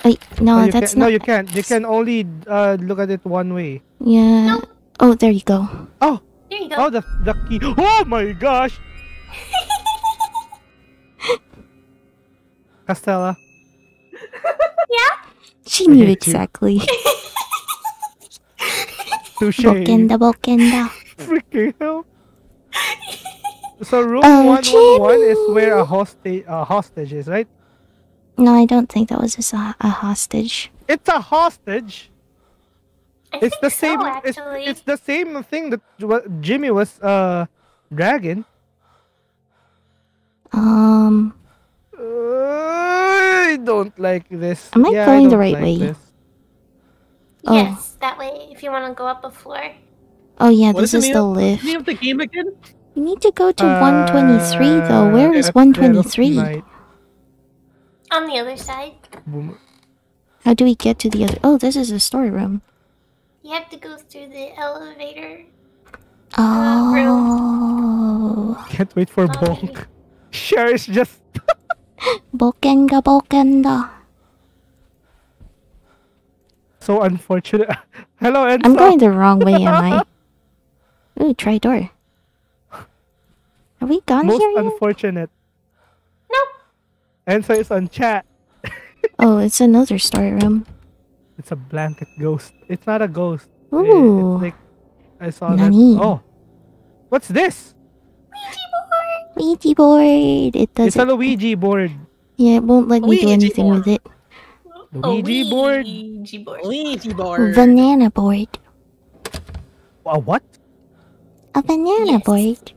Wait, no, no that's can, not. No, you can't. You can only uh, look at it one way. Yeah. No. Oh, there you go. Oh. There you go. Oh, the the key. Oh my gosh. Castella. Yeah. She knew exactly. Touché. Bokenda, bokenda. Freaking hell. So room um, one one one is where a hostage a hostage is, right? No, I don't think that was just a, a hostage. It's a hostage. I it's think the same. So, it's, it's the same thing that Jimmy was uh dragging. Um. Uh, I don't like this. Am I yeah, going I the right like way? This. Yes, oh. That way. If you want to go up a floor. Oh yeah, what this is, is the lift. Name of the game again? We need to go to uh, one twenty-three though. Where is one twenty-three? On the other side. Boom. How do we get to the other? Oh, this is a storeroom. You have to go through the elevator. Oh. Uh, room. Can't wait for oh, Bulk. Sure, it's just. Bulkenga, Bulkenga. So unfortunate. Hello, Enzo. I'm going the wrong way, am I? Ooh, try door. Are we gone Most here? Most unfortunate. Nope. Answer is on chat. Oh, it's another storeroom. It's a blanket ghost. It's not a ghost. Ooh. It, it's like I saw Nani. That. Oh, what's this? Ouija board. Ouija board. It does. It's a Ouija board. Yeah, it won't let Ouija me do anything board. With it. Ouija board. Ouija board. Ouija board. Banana board. A what? A banana yes. board.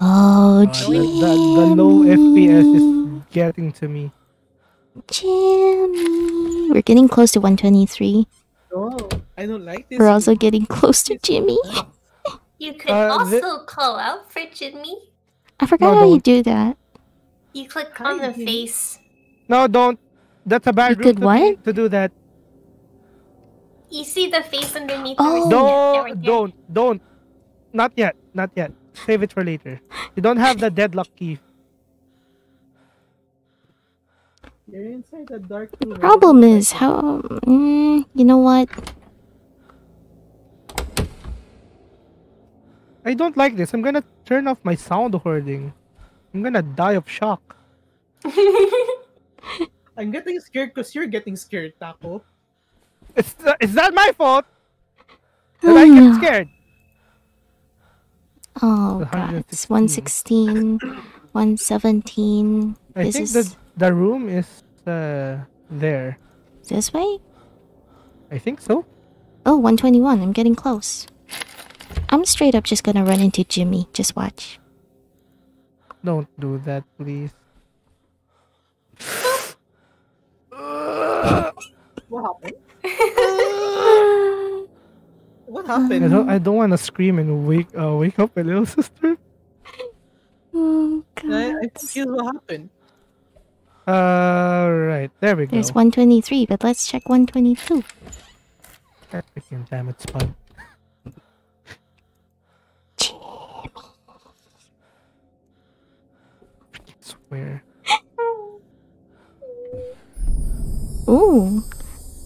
Oh, uh, Jimmy. The, the, the low F P S is getting to me. Jimmy. We're getting close to one twenty-three. Oh, I don't like this. We're also getting close to Jimmy. You could uh, also call out for Jimmy. I forgot no, how don't. You do that. You click Hi, on the Jimmy. Face. No, don't. That's a bad rule to, to do that. You see the face underneath oh. the no, don't, don't, don't. Not yet, not yet. Save it for later. You don't have the deadlock key. You're inside the dark room. The problem is how... Mm, you know what? I don't like this. I'm gonna turn off my sound hoarding. I'm gonna die of shock. I'm getting scared because you're getting scared, Taku. It's, uh, it's not my fault that I get scared. Oh god, it's one sixteen, one seventeen. I this think is... the, the room is uh, there. This way? I think so. Oh, one twenty-one, I'm getting close. I'm straight up just gonna run into Jimmy, just watch. Don't do that, please. What happened? What happened? I don't, I don't want to scream and wake uh, wake up my little sister. Oh, God. I, I confuse what happened. Alright, uh, there we go. There's one twenty-three, but let's check one twenty-two. That freaking damn it's fun. Swear. Ooh.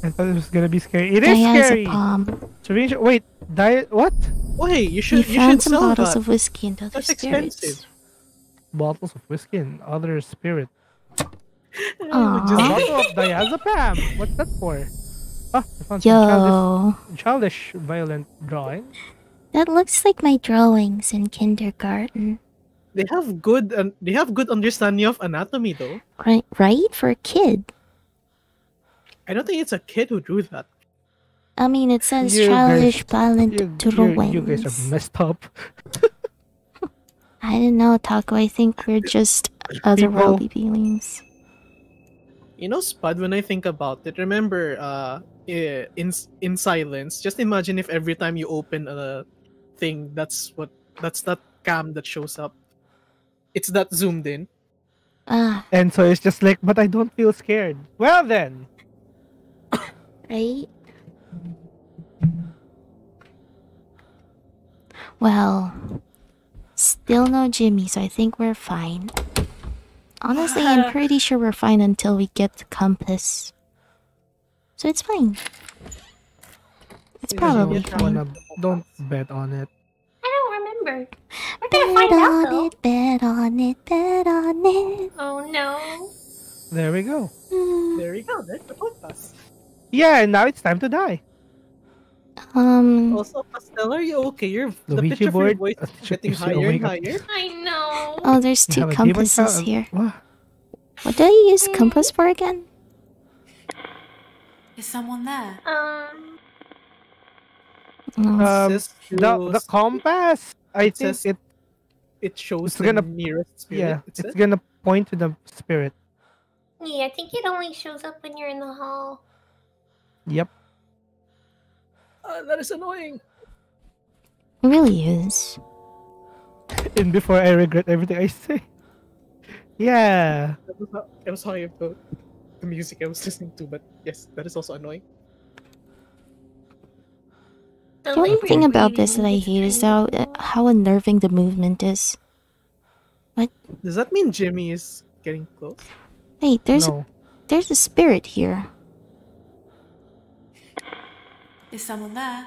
I thought it was gonna be scary. It is Dia's scary! A palm. Syringe, wait, diet what? Wait, you should we you found should some sell bottles that. Of whiskey and other That's spirits. Expensive. Bottles of whiskey and other spirit. Bottle of diazepam. What's that for? Ah, I found Yo. Some childish, childish violent drawing. That looks like my drawings in kindergarten. They have good and uh, they have good understanding of anatomy though. Right right for a kid. I don't think it's a kid who drew that. I mean, it says you childish guys, violent you, drawings. You, you guys are messed up. I don't know, Taku. I think we're just otherworldly beings. You know, Spud, when I think about it, remember uh, in, in silence, just imagine if every time you open a thing, that's what that's that cam that shows up. It's that zoomed in. Ah. And so it's just like, but I don't feel scared. Well then. Right? Well, still no Jimmy, so I think we're fine. Honestly, I'm pretty sure we're fine until we get the compass. So it's fine. It's probably fine. Wanna, don't bet on it. I don't remember. We're gonna bet find on out, though. It, bet on it, bet on it. Oh no. There we go. Mm. There we go. That's the podcast. Yeah, and now it's time to die. Um. Also, Castella, are you okay? You're the, the picture board, of your voice is getting higher and higher. I know. Oh, there's two compasses here. What? What do I use compass for again? Is someone there? Um. um the the compass. I it think it. It shows it's gonna, the nearest spirit. Yeah, it's, it's gonna point to the spirit. Yeah, I think it only shows up when you're in the hall. Yep. Uh, that is annoying. It really is. And before I regret everything I say. Yeah. That was, how, that was how I felt the music I was listening to, but yes, that is also annoying. The only thing about this that I hate is how, uh, how unnerving the movement is. What? Does that mean Jimmy is getting close? Hey, there's no. a, there's a spirit here. Is someone there?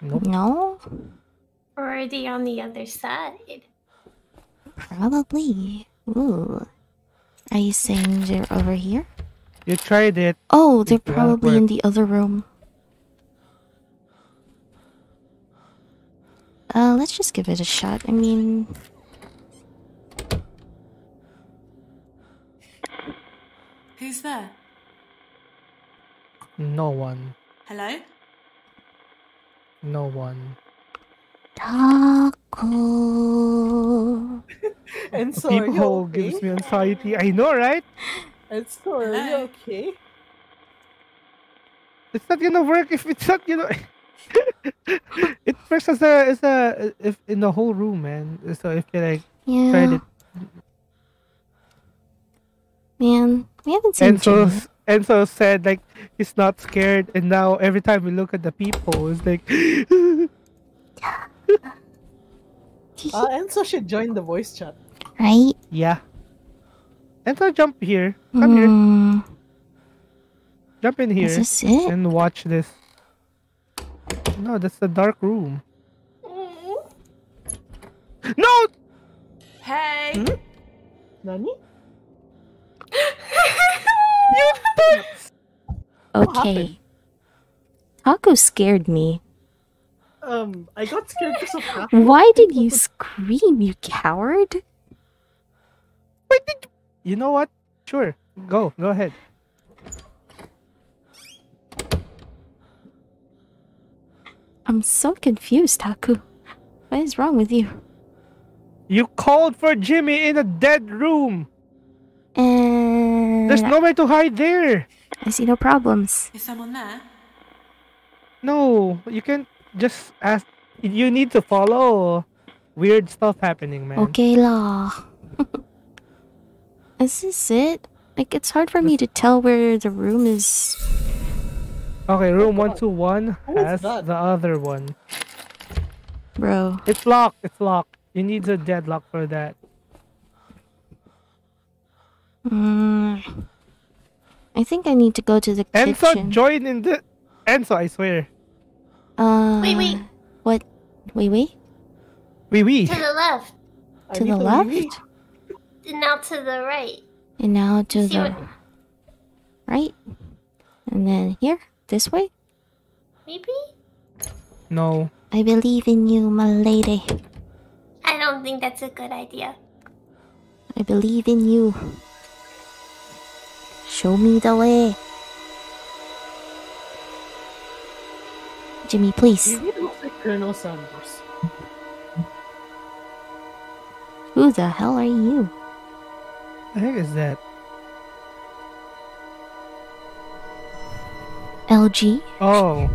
Nope. No? Or are they on the other side? Probably. Ooh. Are you saying they're over here? You tried it. Oh, they're probably in the other room. Uh, let's just give it a shot. I mean... Who's there? No one. Hello? No one. Taku. And so people okay? gives me anxiety. I know, right? And so are you okay? It's not gonna work if it's not, you know. It works as a as a if in the whole room, man. So if you like yeah. tried it. Man, we haven't seen and so, Enzo said, like, he's not scared, and now every time we look at the people, it's like... uh, Enzo should join the voice chat. Right? Yeah. Enzo, jump here. Come mm. here. Jump in here. Is this it? And watch this. No, that's the dark room. Mm. No! Hey! Hmm? Nani? Okay. Taku scared me. Um, I got scared because of Taku. Why did you scream, you coward? Why did you... you know what? Sure. Go. Go ahead. I'm so confused, Taku. What is wrong with you? You called for Jimmy in a dead room. And... there's nowhere to hide there. I see no problems. Is someone there? No, you can't just ask. You need to follow weird stuff happening, man. Okay, lah. Is this it? Like, it's hard for me to tell where the room is. Okay, room one two one has the other one. Bro. It's locked, it's locked. You need a deadlock for that. Mm, I think I need to go to the kitchen. Enzo, join in the... Enzo, I swear. Uh, wait, wait. What? Wait, wait? Wait, wait. To the left. To the left? Wee -wee. And now to the right. And now to See the... What... right? And then here? This way? Maybe? No. I believe in you, my lady. I don't think that's a good idea. I believe in you. Show me the way. Jimmy, please. You look like Colonel Sanders. Who the hell are you? The heck is that? L G? Oh.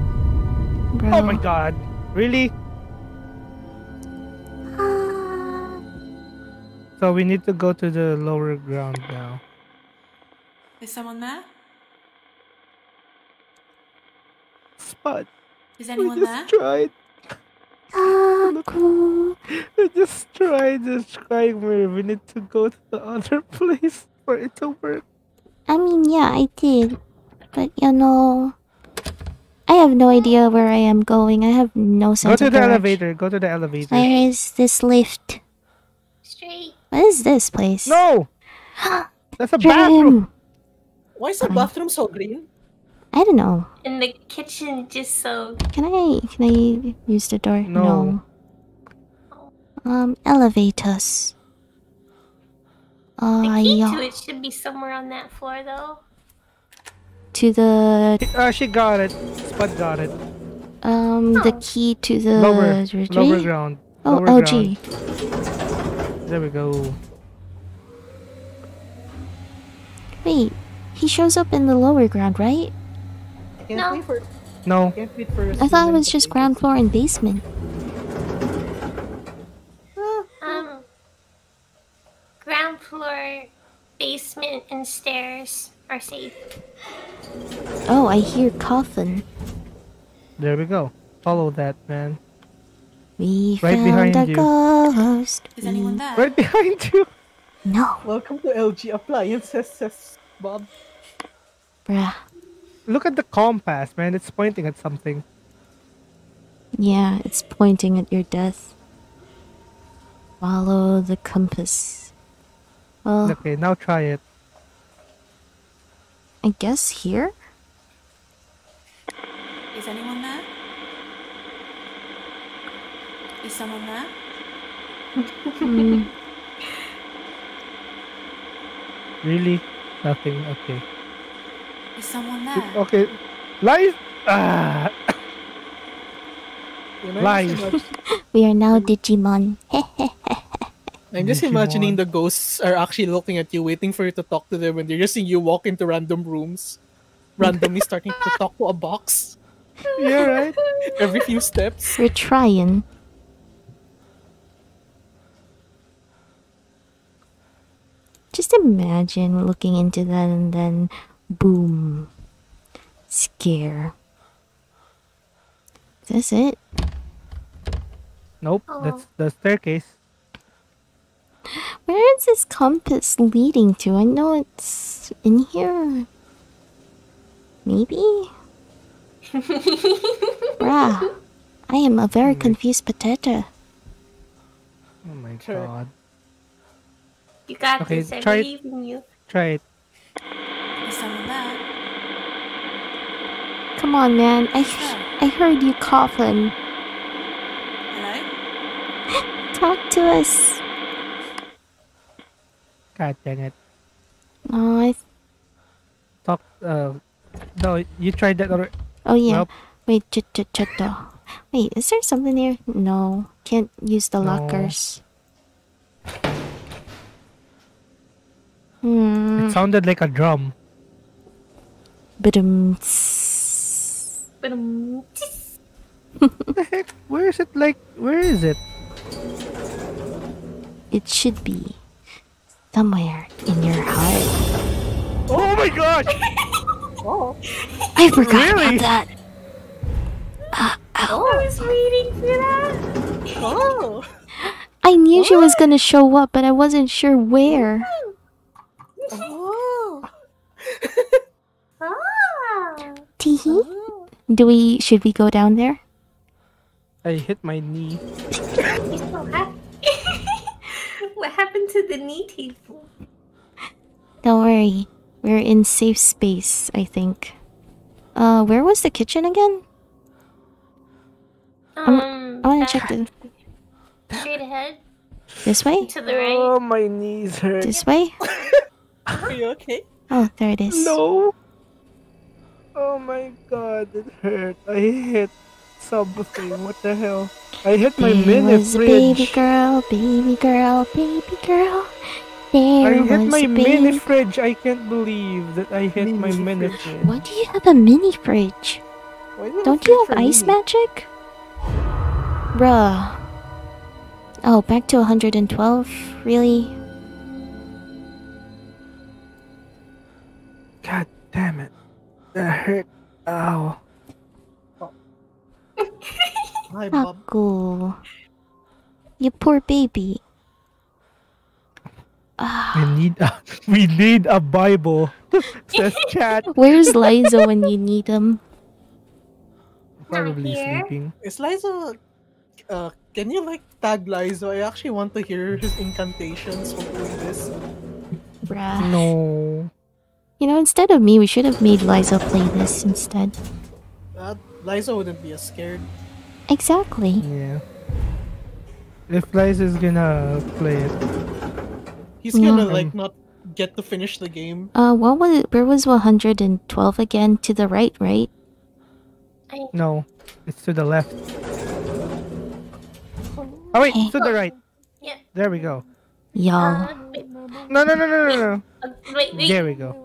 Bro. Oh my god. Really? Ah. So we need to go to the lower ground now. Is someone there? Spud. Is anyone we just there? Tried. Taku. I just tried the timer. We need to go to the other place for it to work. I mean, yeah, I did. But, you know, I have no idea where I am going. I have no sense of direction. Go to the elevator. Go to the elevator. Where is this lift? Straight. What is this place? No! That's a bathroom! Why is the bathroom so green? I don't know. In the kitchen, just so... Can I... Can I use the door? No. no. Um, elevators. Uh, the key yeah. to it should be somewhere on that floor, though. To the... Uh, she got it. Spud got it. Um, oh. The key to the... Lower, lower ground. Oh, lower oh, ground. Gee. There we go. Wait, he shows up in the lower ground, right? Can't no. For, no. Can't for I thought it was just ground floor and basement. Um, ground floor, basement, and stairs. Are safe. Oh, I hear coffin. There we go. Follow that, man. We right found behind a you. Ghost. Is anyone there? Right behind you. No. Welcome to L G Appliances, says Bob. Bruh. Look at the compass, man. It's pointing at something. Yeah, it's pointing at your death. Follow the compass. Well, okay, now try it. I guess here? Is anyone there? Is someone there? Mm. Really? Nothing? Okay. Is someone there? Okay. Lies! Ah. Lies! We are now Digimon. I'm just imagining the ghosts are actually looking at you, waiting for you to talk to them, and they're just seeing you walk into random rooms, randomly starting to talk to a box. Yeah, right? Every few steps. We're trying. Just imagine looking into that and then, boom. Scare. Is this it? Nope, oh. That's the staircase. Where is this compass leading to? I know it's in here. Maybe? Bruh, I am a very confused potato. Oh my god. You got okay, this, I try believe it. In you. Try it. Come on, man. I, I heard you coughing. Hello? Talk to us. God dang it. Oh, I... Talk, uh... No, you tried that already. Oh, yeah. Nope. Wait, ch ch ch Wait, is there something there? No. Can't use the no. lockers. Hmm. It sounded like a drum. Ba-dum. Ba-dum. What the heck? Where is it like... Where is it? It should be... somewhere in your heart. Oh my gosh! Oh. I forgot really? about that. Uh, oh. I was waiting for that. Oh. I knew what? she was gonna show up, but I wasn't sure where. Oh. Oh. Teehee. Oh. Do we? Should we go down there? I hit my knee. You're so happy. What happened to the knee table? Don't worry. We're in safe space, I think. Uh, where was the kitchen again? Um, I want to check the... Straight ahead. This way? To the right. Oh, my knees hurt. This way? Are you okay? Oh, there it is. No! Oh my god, it hurt. I hit something. What the hell? I hit my there mini was fridge. Baby girl, baby girl, baby girl. There I hit my mini fridge. I can't believe that I hit mini my mini fridge. fridge. Why do you have a mini fridge? Why do Don't you have ice me? magic? Bruh. Oh, back to one hundred twelve? Really? God damn it. That hurt. Ow. Hi, Taku. You poor baby. Ah. We need a, we need a Bible. Says chat. Where's Liza when you need him? Probably sleeping. Is Liza? Uh, can you like tag Liza? I actually want to hear his incantations for doing this. Bruh. No. You know, instead of me, we should have made Liza play this instead. Uh, Liza wouldn't be as scared. Exactly. Yeah. If Liza's gonna play it. He's gonna, yeah. like, not get to finish the game. Uh, what was it? Where was one hundred twelve again? To the right, right? No, it's to the left. Oh, wait, okay. To the right. Yeah. There we go. Yo. Uh, no, no, no, no, no, no. Wait, wait. There we go.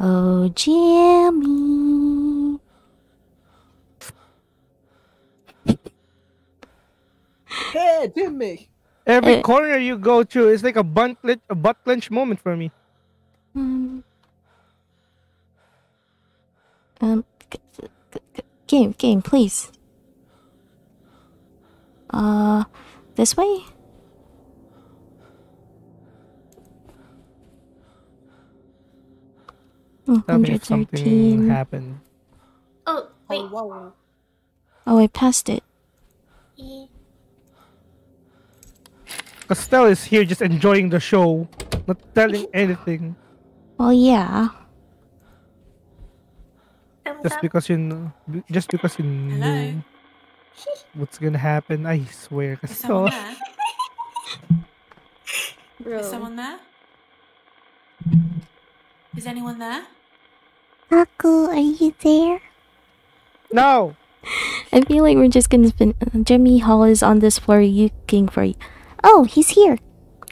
Oh, Jimmy. Hey, Jimmy! Every uh, corner you go to is like a butt clench, a butt clench moment for me. Um, um game, game, please. Uh, this way. one hundred thirteen. Something happened. Oh, wait. Oh, I passed it. Yeah. Castella is here just enjoying the show, not telling anything. Well, yeah. Just because you know, just because you know what's gonna happen, I swear, Castella. Is someone there? Is anyone there? Taku, are you there? No. I feel like we're just gonna spin. Jimmy Hall is on this floor. You king for you. Oh, he's here.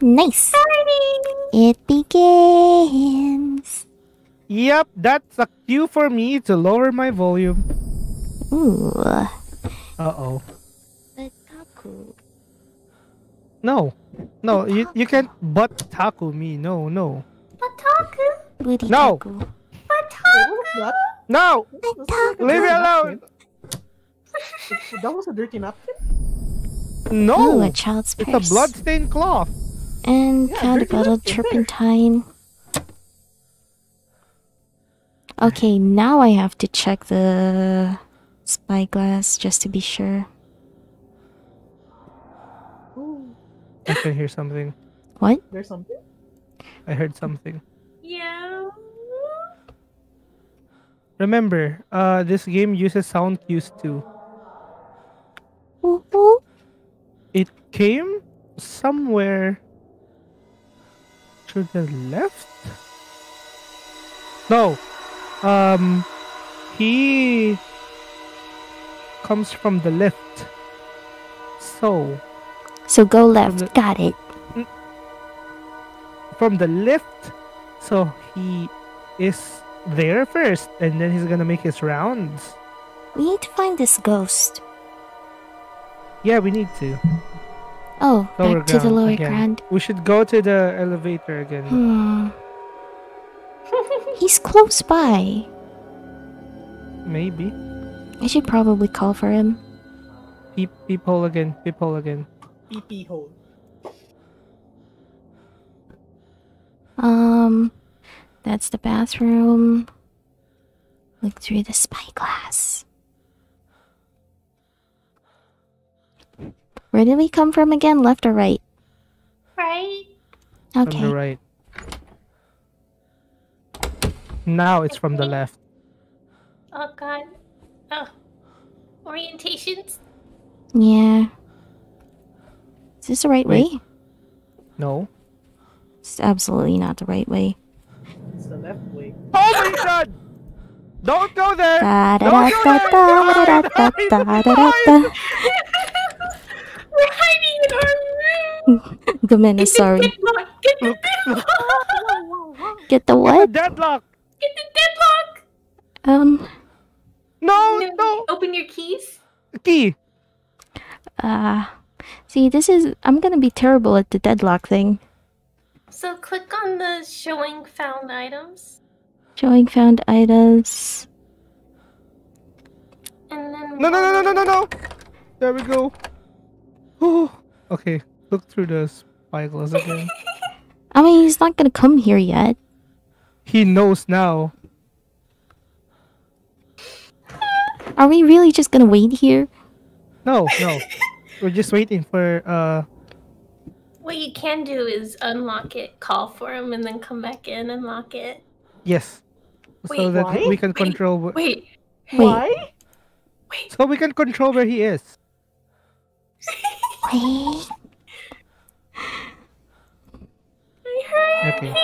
Nice. Morning. It begins. Yep, that's a cue for me to lower my volume. Ooh. Uh-oh. But Taku. No. No, but you Taku. You can't but Taku me. No, no. But Taku. Booty no. Taku. But Taku. No. But Taku. Leave me alone. That was a dirty napkin? No, ooh, a child's purse. It's a blood-stained cloth. And yeah, found a bottle of turpentine. Okay, now I have to check the spyglass just to be sure. Ooh. I can hear something. What? There's something? I heard something. Yeah. Remember, uh, this game uses sound cues too. Ooh-ooh. It came somewhere to the left? No. Um, he comes from the left. So. So go left. The, got it. From the left. So he is there first. And then he's going to make his rounds. We need to find this ghost. Yeah, we need to. Oh, lower back to the lower again. Ground. We should go to the elevator again. Hmm. He's close by. Maybe. I should probably call for him. Peep, peep hole again. Peep hole again. Peep, peep hole. Um, that's the bathroom. Look through the spyglass. Where did we come from again? Left or right? Right. Okay. From the right. Now it's from the left. Oh god. Oh. Orientations? Yeah. Is this the right Wait. way? No. It's absolutely not the right way. It's the left way. Oh my god! Don't go there! Da, da, Don't da, go there! We're hiding in our room! The men is sorry. Get the deadlock! Get the deadlock! Get the what? Get the deadlock! Get the deadlock! Um... No, no! no. Open your keys? Key! Uh... See, this is... I'm gonna be terrible at the deadlock thing. So click on the showing found items. Showing found items... And then no, no, no, no, no, no, no! There we go. Ooh. Okay, look through the spyglass again. I mean, he's not gonna come here yet. He knows now. Are we really just gonna wait here? No, no. We're just waiting for, uh... what you can do is unlock it, call for him, and then come back in and lock it. Yes. Wait, so that why? we can wait, control... Wait, why? Wait. So we can control where he is. Wait. I heard okay. him.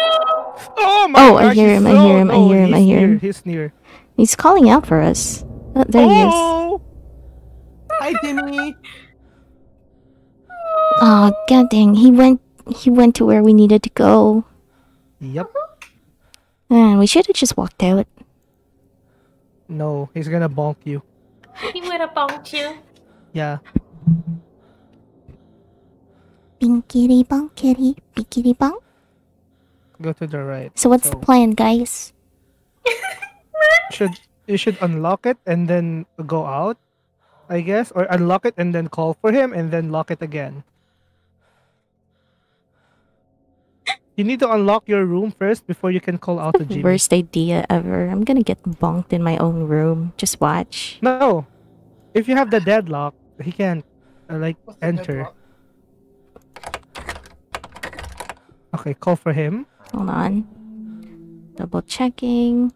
Oh my oh, gosh, I hear him, I hear him, I hear him, I hear him. He's near. He's calling out for us. Oh, there oh. he is. Hi, Jimmy. Oh, god dang, he went he went to where we needed to go. Yep. Man, we should have just walked out. No, he's gonna bonk you. He would have bonked you. Yeah. Binkity bonkity, binkity bonk. Go to the right. So what's so... the plan, guys? Should you should unlock it and then go out, I guess, or unlock it and then call for him and then lock it again. You need to unlock your room first before you can call out to Jimmy. Worst idea ever. I'm gonna get bonked in my own room. Just watch. No, if you have the deadlock, he can't uh, like What's enter. Okay, call for him. Hold on. Double checking.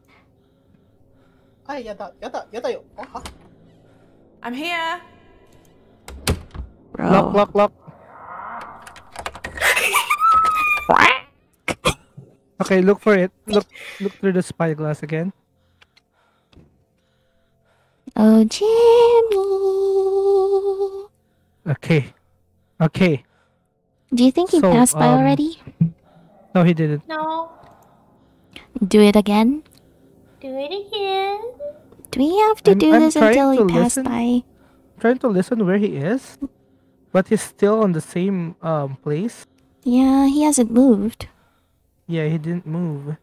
I'm here. Bro. Lock, lock, lock. Okay, look for it. Look, look through the spyglass again. Oh, Jimmy. Okay, okay. Do you think he so, passed by um, already? No, he didn't. No. Do it again. Do it again. Do we have to I'm, do I'm this until he passed by? I'm trying to listen where he is, but he's still on the same um place. Yeah, he hasn't moved. Yeah, he didn't move.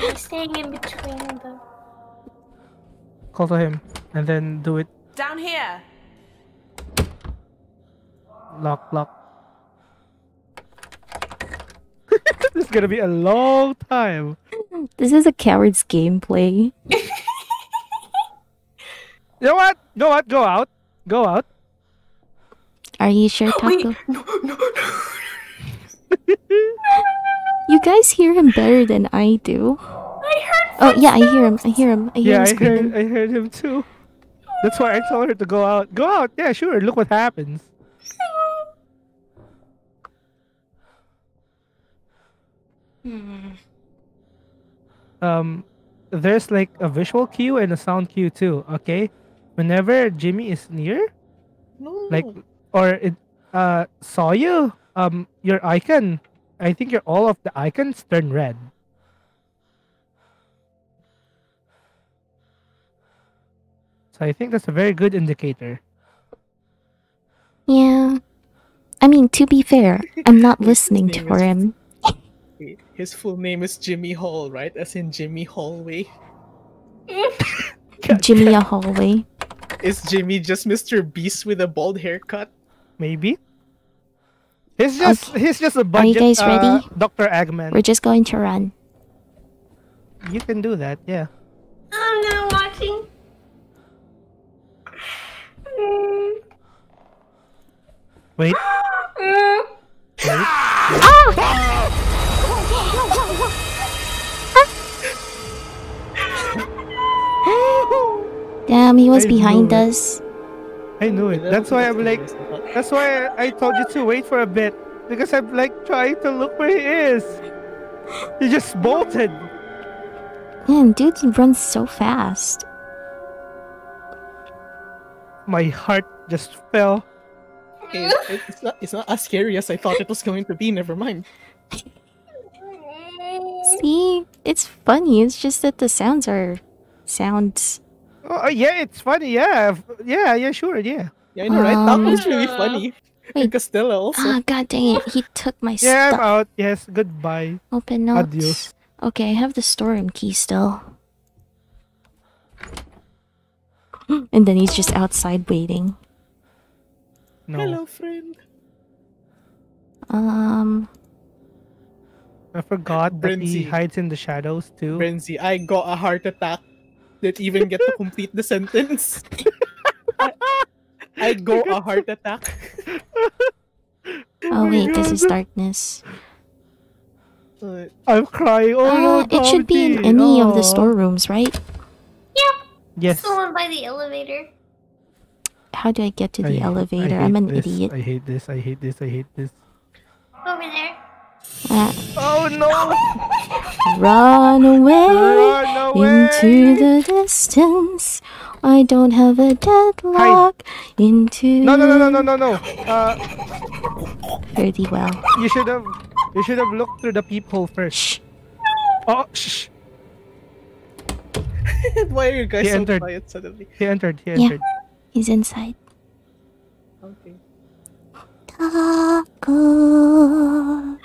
He's staying in between them. Call to him, and then do it. Down here. Lock, lock. This is gonna be a long time. This is a coward's gameplay. You know what? You know what? Go out. Go out. Are you sure, Taku? Wait. No, no, no. You guys hear him better than I do. I heard Oh yeah, I hear him. I hear him. I hear yeah, him screaming. I heard, I heard him too. That's why I told her to go out. Go out. Yeah, sure. Look what happens. Hmm. Um, there's like a visual cue and a sound cue too. Okay, whenever Jimmy is near, no. like or it uh saw you, um, your icon. I think you're all of the icons turn red. So I think that's a very good indicator. Yeah. I mean, to be fair, I'm not listening to him. His full name is Jimmy Hall, right? As in Jimmy Hallway. Jimmy a hallway. Is Jimmy just Mister Beast with a bald haircut? Maybe. He's just okay. he's just a budget. Are you guys ready? Uh, Doctor Eggman. We're just going to run. You can do that, yeah. I'm not watching. Wait. Wait. Oh! Damn, he was I behind us. I knew it. That's why I'm like. That's why I told you to wait for a bit, because I'm like trying to look where he is. He just bolted. Man, dude, he runs so fast. My heart just fell. Okay, it's not. It's not as scary as I thought it was going to be. Never mind. See, it's funny. It's just that the sounds are sounds. Oh yeah, it's funny. Yeah, yeah, yeah. Sure, yeah. Yeah, I know, right? Um, that was really funny. Wait. And Castella also. Ah, oh, god dang it! He took my stuff. Yeah, I'm out. Yes, goodbye. Open notes. Adios. Okay, I have the storeroom key still. And then he's just outside waiting. No. Hello, friend. Um... I forgot that Frenzy. He hides in the shadows too. Frenzy, I got a heart attack. Didn't even get to complete the sentence. I, I got a heart attack. Oh wait, this is darkness. I'm crying. Oh uh, no, Tommy. It should be in any oh. of the storerooms, right? Yeah. Yes. Still one by the elevator. How do I get to the I, elevator? I I'm an this. idiot. I hate this. I hate this. I hate this. Over there. Uh, oh no! Run away, run away into the distance. I don't have a deadlock. Hi. Into no no no no no no no. Uh, pretty well. You should have you should have looked through the peephole first. Shh. Oh shh. Why are you guys he so entered. quiet suddenly? He entered. He entered. Yeah. He's inside. Okay. Taku.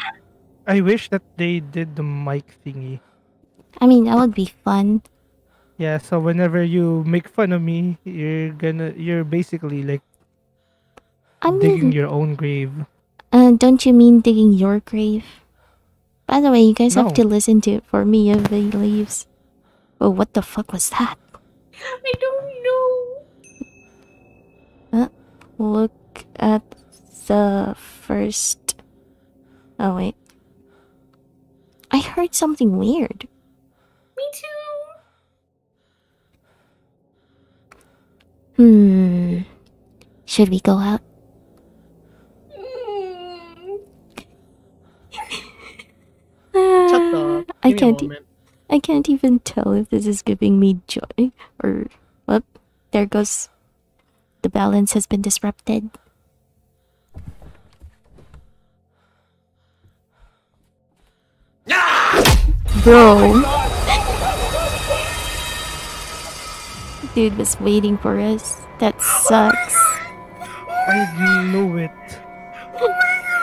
I wish that they did the mic thingy. I mean, that would be fun. Yeah, so whenever you make fun of me, you're gonna, you're basically like I mean, digging your own grave. Uh, don't you mean digging your grave? By the way, you guys no. have to listen to it for me if it leaves. Oh, what the fuck was that? I don't know. Uh, look at the first. Oh, wait. I heard something weird. Me too. Hmm. Should we go out? Mm. Shut up. I can't. E I can't even tell if this is giving me joy or what. There goes. The balance has been disrupted. Bro. Dude was waiting for us. That sucks. I knew it.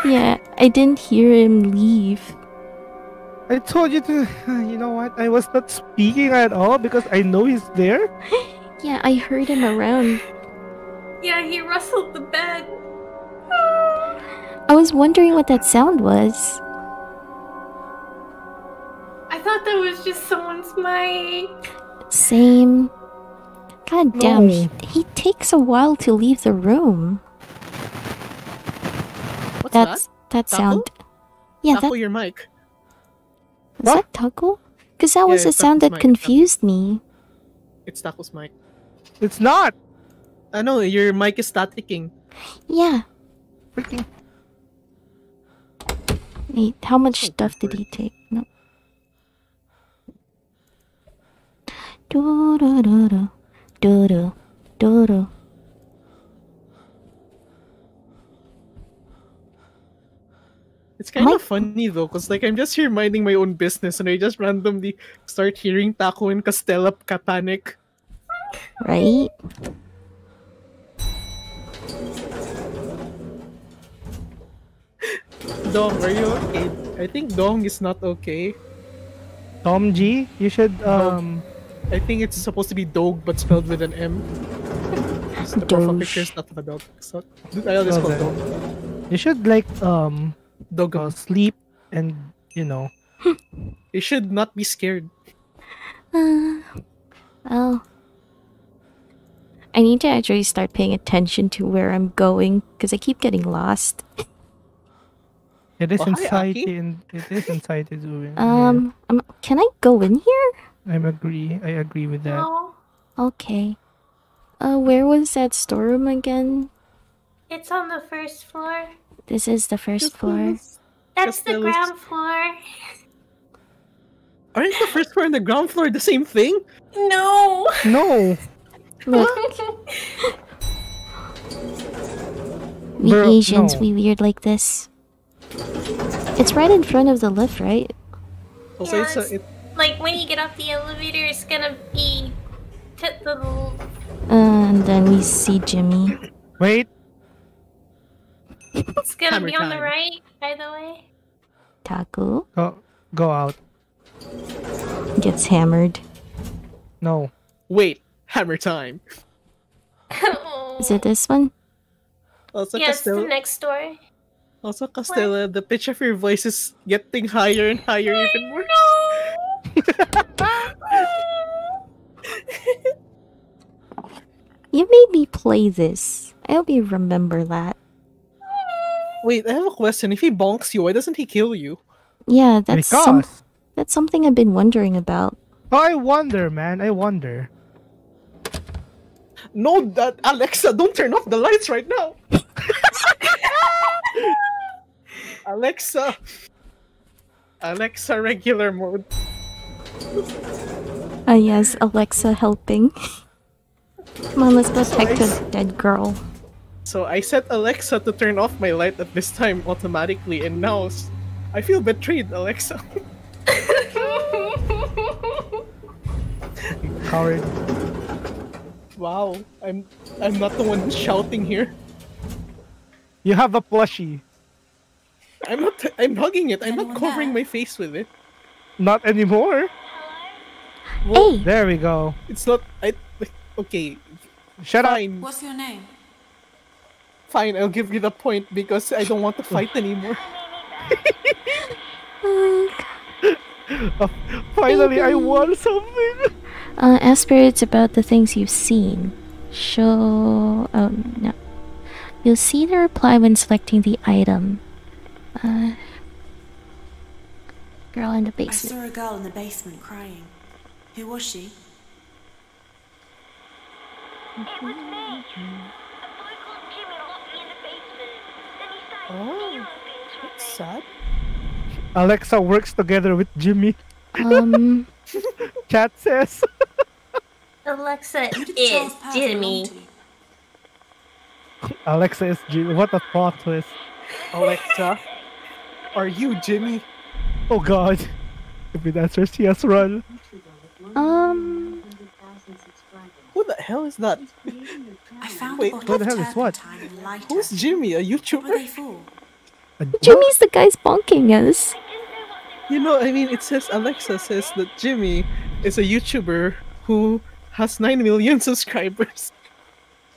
Yeah, I didn't hear him leave. I told you to... You know what? I was not speaking at all because I know he's there. Yeah, I heard him around. Yeah, he rustled the bed. I was wondering what that sound was. I thought that was just someone's mic. Same. God no. damn, he, he takes a while to leave the room. What's That's, that? That sound. Taku? Yeah, Taku that... your mic. Was what? that Taku? Because that yeah, was a sound Taku's that mic. confused it's me. It's Taku's mic. It's not! I know, your mic is staticking. Yeah. Freaking. Wait, how much oh, stuff did he take? No. Do do do do do do do do. It's kind Am of I... funny though, cause like I'm just here minding my own business, and I just randomly start hearing Taku and Castella panic. Right. Dong, are you okay? I think Dong is not okay. Tom G, you should um. I think it's supposed to be Dog, but spelled with an M. The profile picture is not of a dog. So, I always call Dog. You should like um. Dog uh, sleep and you know. You should not be scared. Uh, well. I need to actually start paying attention to where I'm going because I keep getting lost. It is oh, inside hi, in, it is inside the room. Um, um, can I go in here? I agree. I agree with that. No. Okay. Uh, where was that storeroom again? It's on the first floor. This is the first the floor. Place. That's the, the ground list. floor. Aren't the first floor and the ground floor the same thing? No. No. Look. we Bro, Asians, no. we weird like this. It's right in front of the lift, right? Also, yeah, it's, uh, it... like when you get off the elevator, it's gonna be to the left. And then we see Jimmy. Wait. It's gonna Hammer be on time. the right, by the way. Taku. Go, go out. Gets hammered. No. Wait. Hammer time. Is it this one? Also, yes, Castella, the next door. Also, Castella, what? The pitch of your voice is getting higher and higher, I even more. You made me play this. I hope you remember that. Wait, I have a question. If he bonks you, why doesn't he kill you? Yeah, that's some that's something I've been wondering about. I wonder, man. I wonder. No, that Alexa, don't turn off the lights right now. Alexa, Alexa, regular mode. Ah, uh, yes, Alexa helping. Come on, let's protect so a dead girl. So I set Alexa to turn off my light at this time automatically, and now I feel betrayed, Alexa. Coward. Wow, I'm I'm not the one who's shouting here. You have a plushie. I'm not. I'm hugging it. I'm not covering my face with it. Not anymore. Well, hey. There we go. It's not. I. Okay. Shut up. What's your name? Fine, I'll give you the point because I don't want to fight anymore. uh, finally, Baby. I won something. Uh, Asper, it's about the things you've seen. Show. Oh no. You'll see the reply when selecting the item. Uh, girl in the basement. I saw a girl in the basement crying. Who was she? It was me. A boy called Jimmy locked me in the basement. Then he started oh, beer on things that's sad. Alexa works together with Jimmy. Um. Chat says. Alexa is Jimmy. Alexa is Jimmy. What a plot twist. Alexa, are you Jimmy? Oh God! If it answers yes, run. Um. Who the hell is that? I found Wait, who the hell is what? Who's Jimmy? A YouTuber? Jimmy's the guy's bonking us. You know, I mean, it says Alexa says that Jimmy is a YouTuber who has nine million subscribers.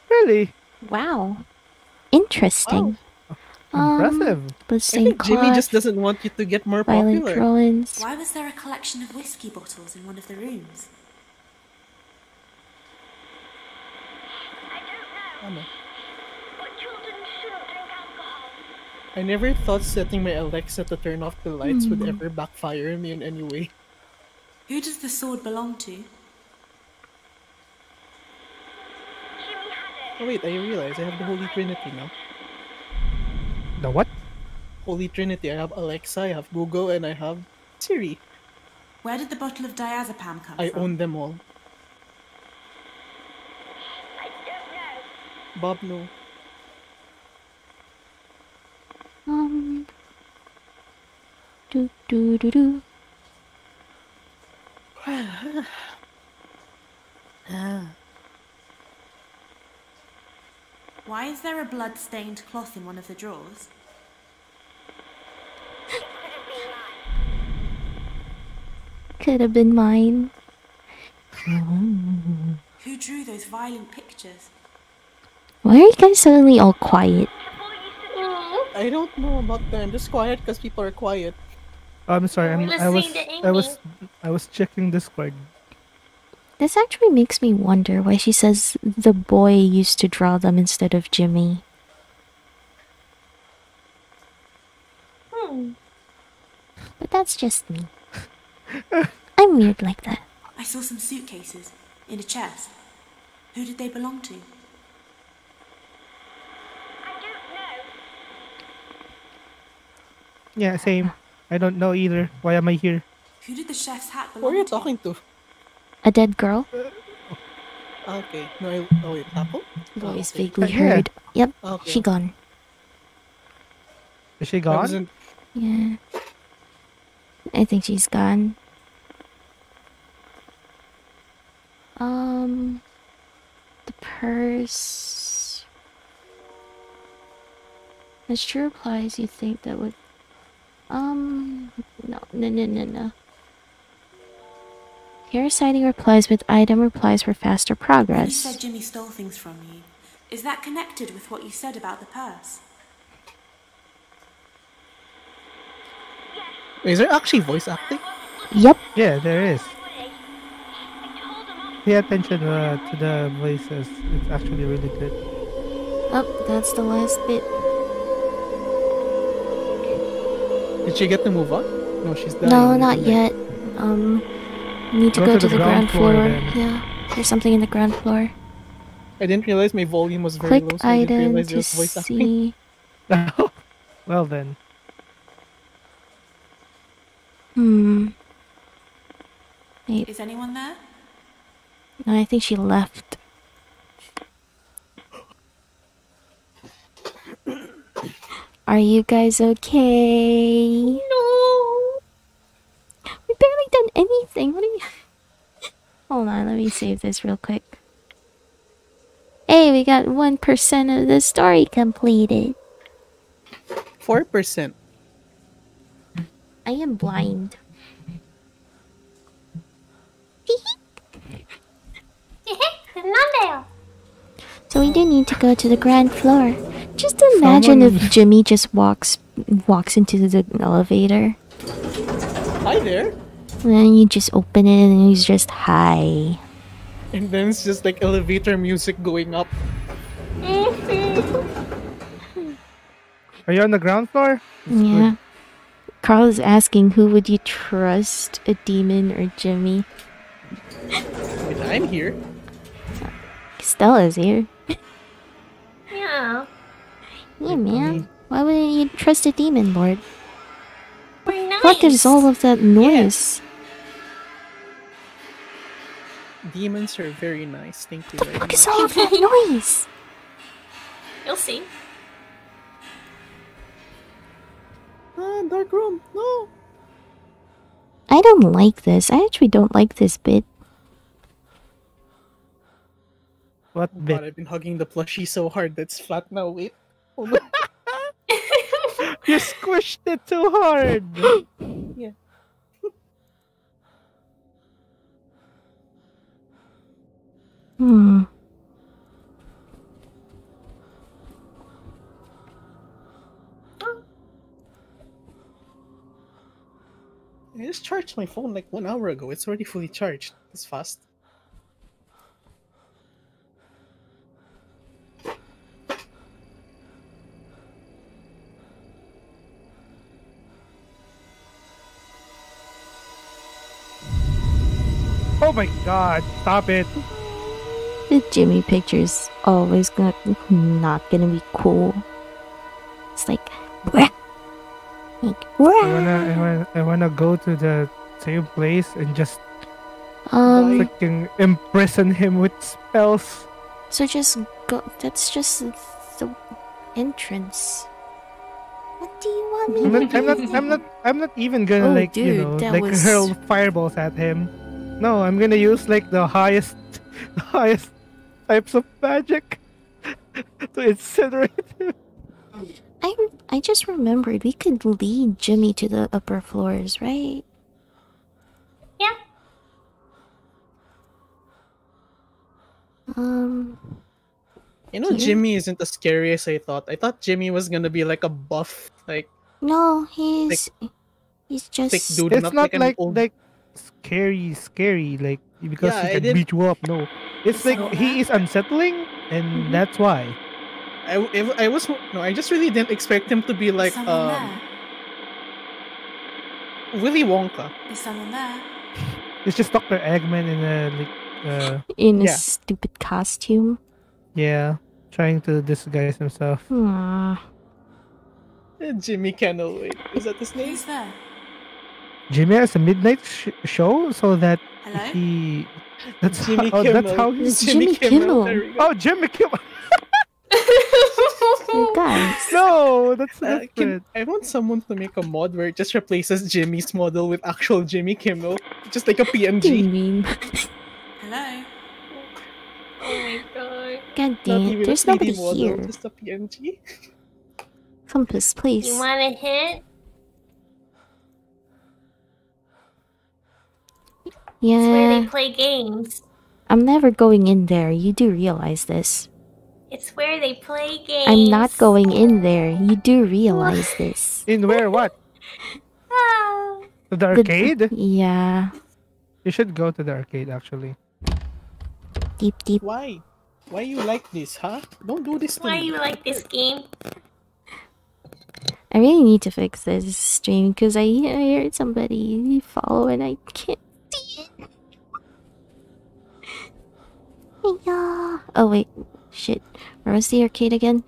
Really? Wow. Interesting. Wow. Impressive. Um, I think Jimmy cloth, just doesn't want you to get more popular. Drawings. Why was there a collection of whiskey bottles in one of the rooms? I don't know. But children shouldn't drink alcohol. I never thought setting my Alexa to turn off the lights mm. would ever backfire me in any way. Who does the sword belong to? Jimmy had it. Oh wait, I realize I have the Holy Trinity now. The what? Holy Trinity. I have Alexa, I have Google, and I have Siri. Where did the bottle of diazepam come I from? I own them all. I don't know. Bob, no. Um. Do do do do. Ah. Why is there a blood-stained cloth in one of the drawers? Could have been mine. Who drew those violent pictures? Why are you guys suddenly all quiet? I don't know about them. I'm just quiet because people are quiet. I'm sorry. I'm, I was I was I was checking Discord. This actually makes me wonder why she says the boy used to draw them instead of Jimmy. Hmm. But that's just me. I'm weird like that. I saw some suitcases in a chest. Who did they belong to? I don't know. Yeah, same. I don't know either. Why am I here? Who did the chef's hat belong to? Who are you talking to? A dead girl? Uh, okay. No, I, oh wait, Apple? Voice oh, okay. vaguely heard. Yeah. Yep, okay. She gone. Is she gone? Yeah. I think she's gone. Um... The purse... As true replies, you think that would... Um... No, no, no, no, no. Parasiting replies with item replies for faster progress. You said Jimmy stole things from you. Is that connected with what you said about the purse? Is there actually voice acting? Yep. Yeah, there is. Pay attention uh, to the voices. It's actually really good. Oh, that's the last bit. Did she get to move on? No, she's done. No, not yet. Um, need to go, go to, to the, the ground, ground floor. floor yeah, there's something in the ground floor. I didn't realize my volume was very Click low, so I didn't realize there was voice acting. No. Well then. Hmm. Wait. Is anyone there? No, I think she left. Are you guys okay? No! We've barely done anything. What are you... Hold on, let me save this real quick. Hey, we got one percent of the story completed. four percent. I am blind. So we do need to go to the ground floor. Just imagine Someone... if Jimmy just walks walks into the elevator. Hi there. And then you just open it and he's just hi. And then it's just like elevator music going up. Are you on the ground floor? That's yeah. Good. Carl is asking, who would you trust, a demon or Jimmy? I'm here. Castella's here. Yeah. Yeah, man. Why wouldn't you trust a demon lord? What the nice. fuck is all of that noise? Yeah. Demons are very nice. Thank you the very much. What the fuck is all of that noise? You'll see. Ah, dark room. No. I don't like this. I actually don't like this bit. What oh bit? God, I've been hugging the plushie so hard that's flat now. Wait. Oh no. You squished it too hard. Yeah. Hmm. I just charged my phone like one hour ago. It's already fully charged. It's fast. Oh my god, stop it. The Jimmy picture's always gonna, not gonna be cool. It's like, bleh. Like, bleh. I, wanna, I, wanna, I wanna go to the same place and just um, freaking imprison him with spells. So just go, that's just the entrance. What do you want me to do? I'm not, I'm not, I'm not even gonna oh, like, dude, you know, like was... hurl fireballs at him. No, I'm gonna use like the highest, the highest types of magic to incinerate him. I I just remembered we could lead Jimmy to the upper floors, right? Yeah. Um. You know, Jimmy isn't as scary as I thought. I thought Jimmy was gonna be like a buff, like. No, he's like, he's just. Thick dude, it's not, not like like. like Scary, scary, like because yeah, he can beat you up. No, it's like he is unsettling, and mm-hmm. that's why. I, I, I was no, I just really didn't expect him to be like um, Willy Wonka. Is someone there? It's just Doctor Eggman in a like uh, in yeah. a stupid costume. Yeah, trying to disguise himself. Aww. Jimmy Cannaway. Is that his name? Who's there? Jimmy has a midnight sh show, so that Hello? he. That's Jimmy how, oh, that's how he's Jimmy, Jimmy Kimmel. Kimmel. Oh, Jimmy Kimmel! You guys. No, that's uh, can, I want someone to make a mod where it just replaces Jimmy's model with actual Jimmy Kimmel, just like a P N G. Jimmy. Hello. Oh my god. God damn, there's nobody model, here. Just a P N G. Compass, please. You want a hint? Yeah. It's where they play games. I'm never going in there. You do realize this. It's where they play games. I'm not going in there. You do realize this. In where what? Oh. The arcade? The, yeah. You should go to the arcade, actually. Deep, deep. Why? Why you like this, huh? Don't do this to me. Why you like this game? I really need to fix this stream because I, I heard somebody follow and I can't see it. Yeah. Oh, wait. Shit. Where was the arcade again?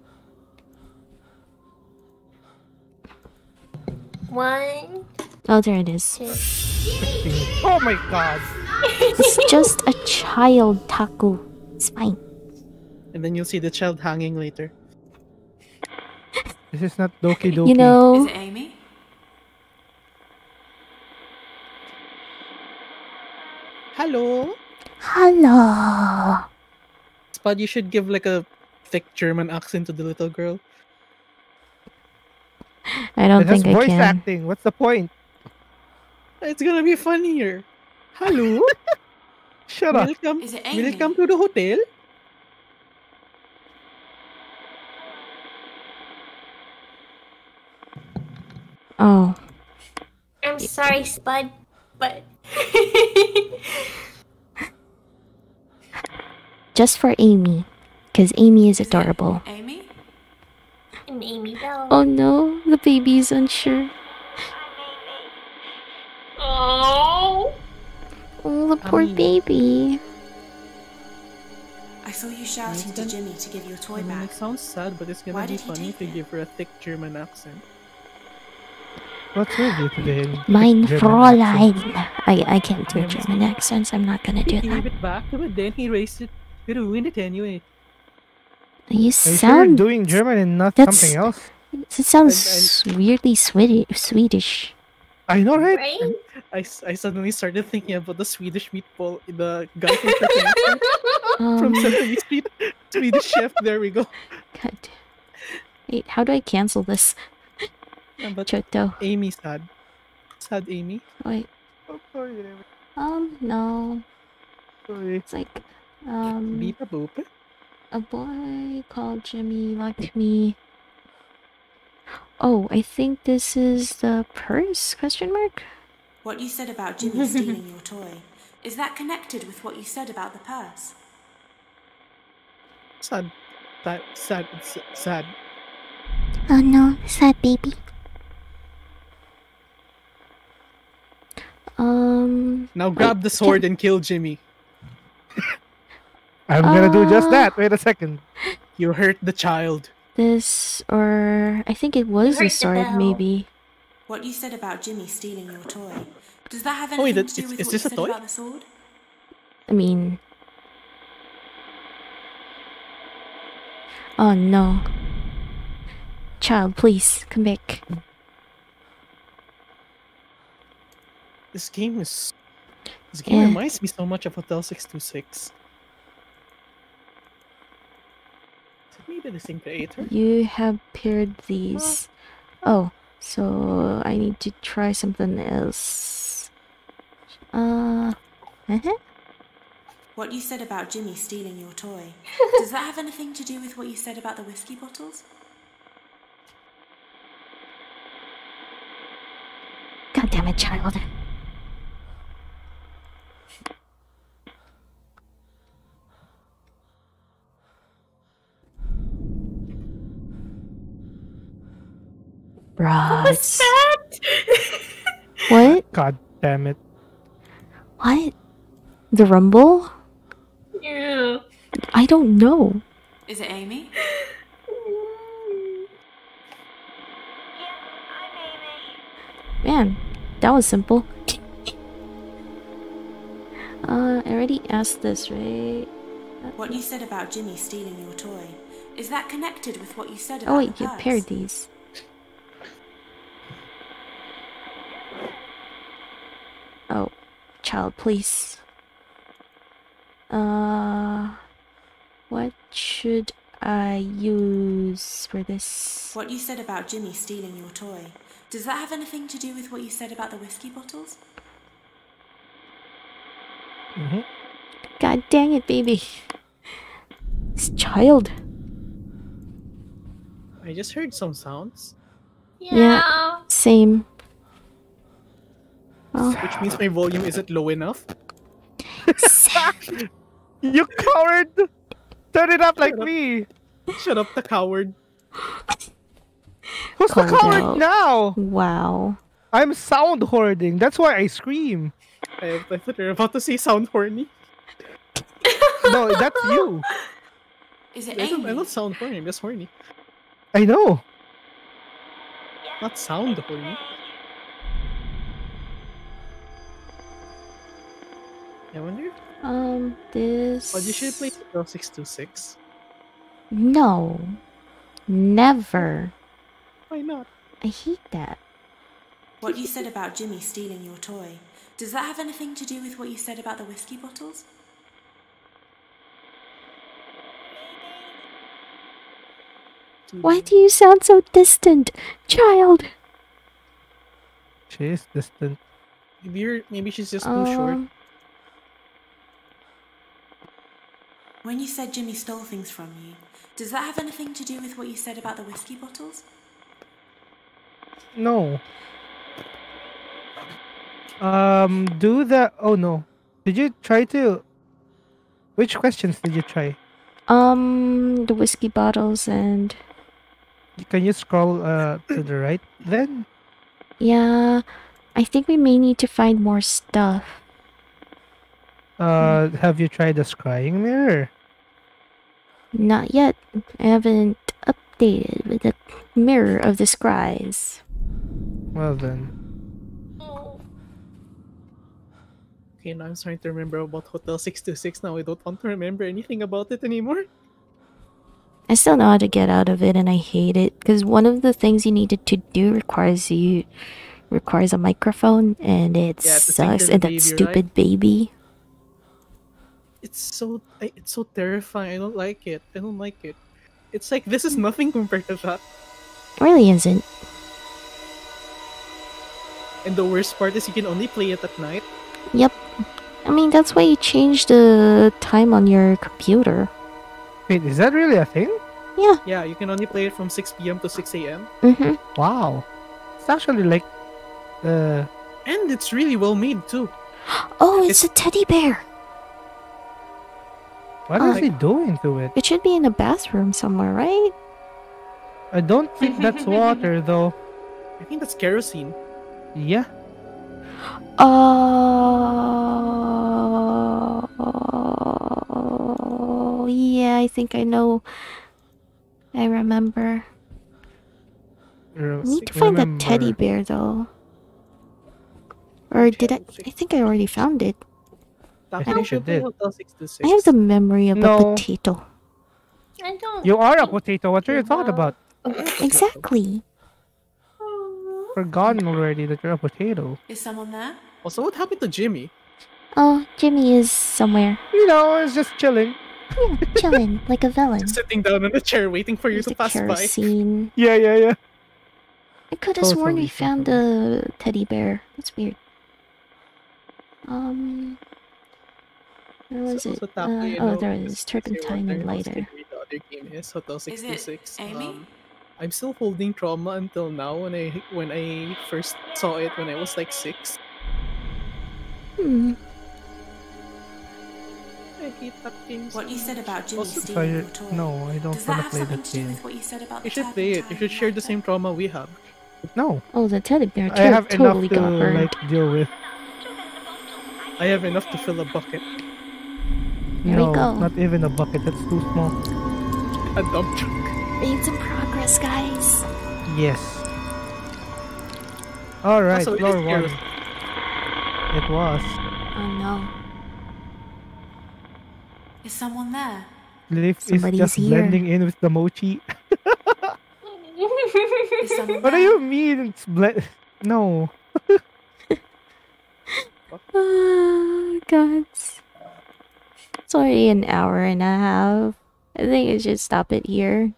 One. Oh, there it is. Two. Oh my god. It's just a child, Taku. It's fine. And then you'll see the child hanging later. This is not Doki Doki. You know... Is it Amy? Hello? Hello. Spud, you should give like a thick German accent to the little girl. I don't think I can. Voice acting. What's the point? It's gonna be funnier. Hello. Shut up. Welcome. Is it Amy? Welcome to the hotel. Oh. I'm sorry, Spud, but. Just for Amy, because Amy is adorable. Is Amy? And Amy Bell. Oh no, the baby is unsure. Oh, oh the poor Amy. Baby. I saw you shouting to Jimmy to give you a toy I mean, back. It sounds sad, but it's gonna Why be funny to give her a thick German accent. What's with you today? Mein Fräulein. I, I can't do German accents. I'm not gonna do that. He gave it back, but then he raised it. You're doing it anyway. You sound... You're doing German and not That's... something else. It sounds and, and... weirdly Swedish. I know, right? right? I, I suddenly started thinking about the Swedish meatball in the guy from um... from Sesame Street. Swedish chef. There we go. God. Wait, how do I cancel this? Yeah, but Choto. Amy's sad. Sad Amy. Wait. Oh, sorry, Amy. Um, no. Sorry. It's like, um... Beep a boop. A boy called Jimmy liked me. Oh, I think this is the purse? Question mark? What you said about Jimmy stealing your toy. Is that connected with what you said about the purse? Sad. Sad. Sad. Sad. Oh no. Sad baby. Um. Now grab wait, the sword can... and kill Jimmy. I'm uh, gonna do just that. Wait a second. You hurt the child. This or I think it was a sword, the maybe. What you said about Jimmy stealing your toy. Does that have anything oh, wait, that, to do with is, what is this you a said toy? About the sword? I mean. Oh no. Child, please come back. This game is. This game yeah. reminds me so much of Hotel six two six. Is it maybe the same creator? You have paired these. Oh, so I need to try something else. Uh. Uh-huh. What you said about Jimmy stealing your toy. Does that have anything to do with what you said about the whiskey bottles? God damn it, child. What was that? What? God damn it. What? The rumble? Yeah. I don't know. Is it Amy? Yeah, I'm Amy. Man, that was simple. uh, I already asked this, right? What you said about Jimmy stealing your toy. Is that connected with what you said about Oh wait, the you purse? Paired these. Oh, child, please. Uh, what should I use for this? What you said about Jimmy stealing your toy. Does that have anything to do with what you said about the whiskey bottles? Mm-hmm. God dang it, baby. This child. I just heard some sounds. Yeah. yeah same. Oh. Which means my volume isn't low enough. You coward! Turn it up. Shut like up. me! Shut up, the coward. Who's Called the coward out. now? Wow. I'm sound hoarding. That's why I scream. I, I thought you were about to say sound horny. No, that's you. Is it angry? I don't sound horny. I'm just horny. I know. Not sound horny. I wonder. Um, this. Oh, you should play Hotel six two six. No, never. Why not? I hate that. What you said about Jimmy stealing your toy. Does that have anything to do with what you said about the whiskey bottles? Why do you sound so distant, child? She is distant. Maybe you're, maybe she's just um, too short. When you said Jimmy stole things from you, does that have anything to do with what you said about the whiskey bottles? No. Um, do the... Oh, no. Did you try to... Which questions did you try? Um, the whiskey bottles and... Can you scroll uh, to the right then? Yeah, I think we may need to find more stuff. Uh, hmm. Have you tried the scrying mirror? Not yet. I haven't updated with the mirror of the scries. Well then. Oh. Okay, now I'm starting to remember about Hotel six two six now. I don't want to remember anything about it anymore. I still know how to get out of it, and I hate it because one of the things you needed to do requires you requires a microphone, and it yeah, sucks. And that stupid right? baby. It's so it's so terrifying. I don't like it. I don't like it. It's like this is nothing compared to that. It really isn't. And the worst part is you can only play it at night. Yep. I mean that's why you change the time on your computer. Wait, is that really a thing? Yeah. Yeah, you can only play it from six p m to six a m Mm-hmm. Wow. It's actually like... Uh... And it's really well made too. Oh, it's, it's a teddy bear! What uh, is he doing to it? It should be in the bathroom somewhere, right? I don't think that's water though. I think that's kerosene. Yeah. Oh... Uh... Yeah, I think I know. I remember. I need to find remember. that teddy bear though. Or did I? I think I already found it. I think you did. I have the memory of no. a potato. I don't. You are a potato. What are you talking about? Exactly. Forgotten already that you're a potato. Is someone there? Also, what happened to Jimmy? Oh, Jimmy is somewhere. You know, it's just chilling. Yeah, chilling like a villain. Just sitting down in a chair waiting for you There's to pass kerosene. by. Yeah, yeah, yeah. I could have totally sworn we found a teddy bear. That's weird. Um, where was so, it? So uh, oh, know, there it is. Turpentine and lighter. The other game is Hotel six two six. Amy? Um, I'm still holding trauma until now. When I when I first saw it, when I was like six. Hmm. What you said about Jimmy stealing your toy. No, I don't want to play that game. You, you should play it. You should share the same trauma we have. No. Oh, the teddy bear too, I have totally enough to like, deal with. I have enough to fill a bucket. There no, we go. Not even a bucket. That's too small. A dump truck. Made some progress, guys. Yes. All right, oh, so floor one. It was. Oh no. Is someone there? Leaf is just here. blending in with the mochi. Is someone what there? do you mean it's blend? No. Oh, God. It's already an hour and a half. I think I should stop it here.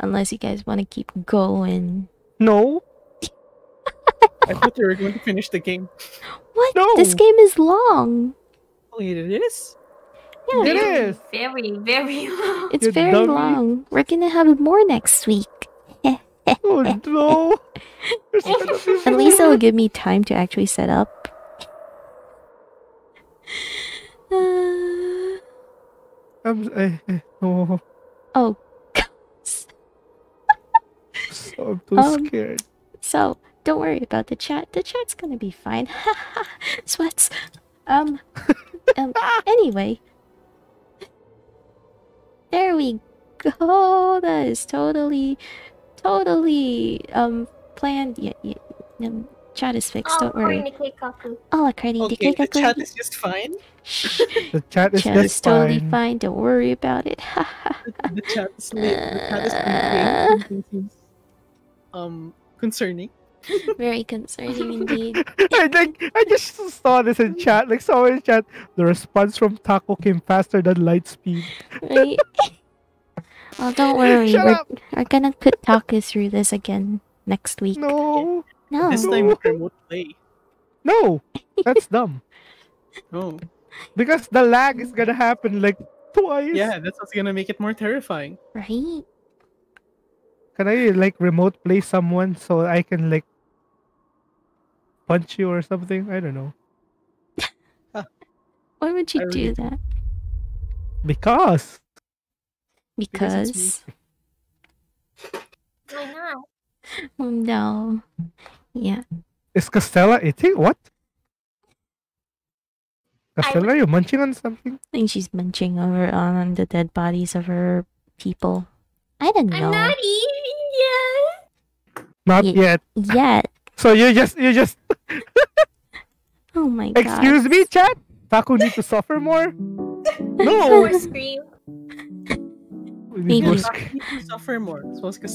Unless you guys want to keep going. No. I thought you were going to finish the game. What? No. This game is long. Oh, it is? Yeah, it is. Very, very long. It's You're very dumb. long. We're going to have more next week. Oh, no. At least it'll give me time to actually set up. Uh... I'm, I, I, oh. Oh, God. I'm too um, scared. So, don't worry about the chat. The chat's gonna be fine. Haha, sweats. Um, um, anyway. There we go. That is totally, totally, um, planned. Yeah, yeah, um, chat is fixed, oh, don't worry. Oh, according to okay, the chat is just fine. The chat is, chat just is totally fine. fine. Don't worry about it. the, the chat is lit. The chat is lit. Um, concerning. Very concerning indeed. I think I just saw this in chat. Like saw in chat, the response from Taku came faster than light speed. Right. Well, don't worry. Shut we're up. we're gonna put Taku through this again next week. No. No. This time with remote play. No! That's dumb. No. Because the lag is gonna happen like twice. Yeah, that's what's gonna make it more terrifying. Right? Can I like remote play someone so I can like punch you or something? I don't know. Why would you I do really... that? Because. Because. Why not? Oh no. Yeah. Is Castella eating? What? Castella, you're munching on something? I think she's munching over on the dead bodies of her people. I don't know. I'm not eating yet. Not y yet. Yet. So you just, you just. Oh my god. Excuse me, chat? Taku need to suffer more? No. More scream. Maybe. Suffer more.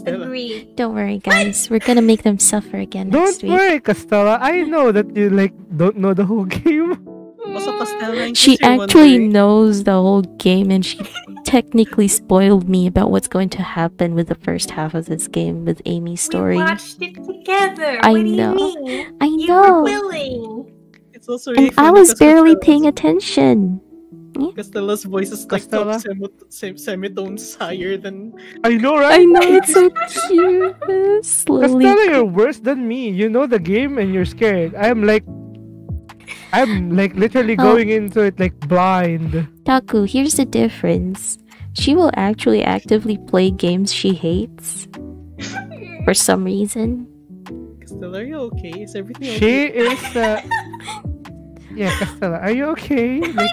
Agree. Don't worry, guys. We're gonna make them suffer again don't next week. Don't worry, Castella. I know that you like don't know the whole game. Mm. She actually knows the whole game, and she technically spoiled me about what's going to happen with the first half of this game with Amy's story. We watched it together. I what know. Do you mean? I you know. Were willing. It's also really and I was barely paying attention. Castella's voice is like top semitones higher than... I know, right? I know, it's so cute. Slowly. Castella, you're worse than me. You know the game and you're scared. I'm like... I'm like literally oh. going into it like blind. Taku, here's the difference. She will actually actively play games she hates. For some reason. Castella, are you okay? Is everything okay? She is... Uh... yeah, Castella, are you okay? Like...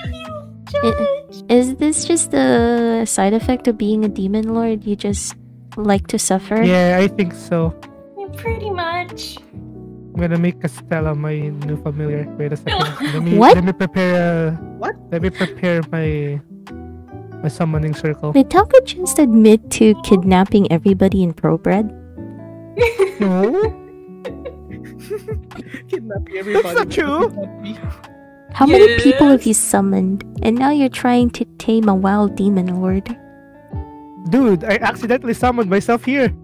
It, is this just the side effect of being a demon lord? You just like to suffer? Yeah, I think so. Yeah, pretty much. I'm gonna make Castella my new familiar. Wait a second. Let me, what? Let me prepare. Uh, what? Let me prepare my my summoning circle. Did Taku just admit to kidnapping everybody in Pro Bread? No. Kidnapping everybody. That's not true. How yes. many people have you summoned? And now you're trying to tame a wild demon lord. Dude, I accidentally summoned myself here.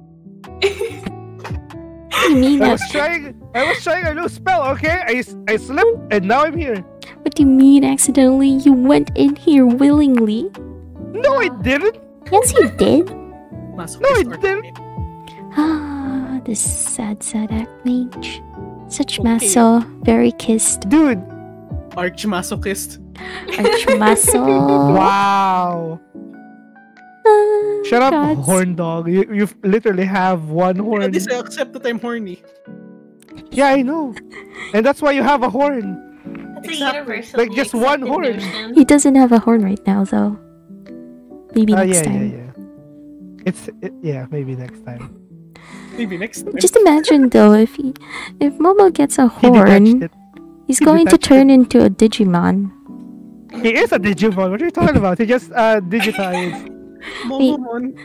You mean I was trying I was trying a new spell, okay? I, I slipped and now I'm here. What do you mean accidentally? You went in here willingly? No, I didn't. Yes, you did. No, I didn't. Ah, this sad, sad act mage. Such okay. maso, very kissed. Dude. Archmasochist. Archmaso. Wow. Uh, Shut up, gods. Horn dog. You, you literally have one horn. At least I accept that I'm horny. Yeah, I know. And that's why you have a horn. That's exactly. a universal. Like just one horn. Version. He doesn't have a horn right now, though. Maybe uh, next yeah, time. Yeah, yeah. It's it, yeah, maybe next time. Maybe next time. Just imagine though, if he, if Momo gets a horn. He's going to turn into a Digimon. He is a Digimon. What are you talking about? He just uh, digitized. Momomon.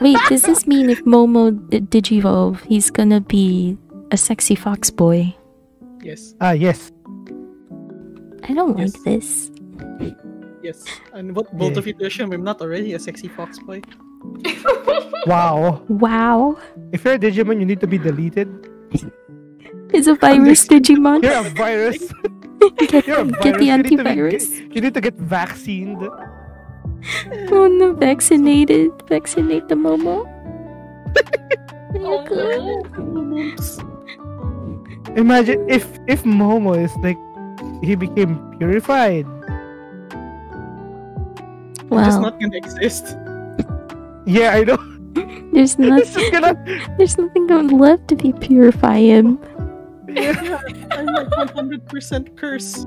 Wait, wait, does this mean if Momo digivolve, he's gonna be a sexy fox boy? Yes. Ah, uh, yes. I don't yes. like this. Yes. And what both yeah. of you do assume I'm not already a sexy fox boy. Wow. Wow. If you're a Digimon, you need to be deleted. It's a virus, Digimon. You're a virus. Get, You're a virus. Get the antivirus. You, you need to get vaccinated. Oh no, vaccinated. Vaccinate the Momo. Oh, good. Imagine if if Momo is like he became purified. Wow. I'm just not gonna exist. Yeah, I know. There's nothing. Gonna... There's nothing left to be purify him. Yeah, I'm like one hundred percent curse.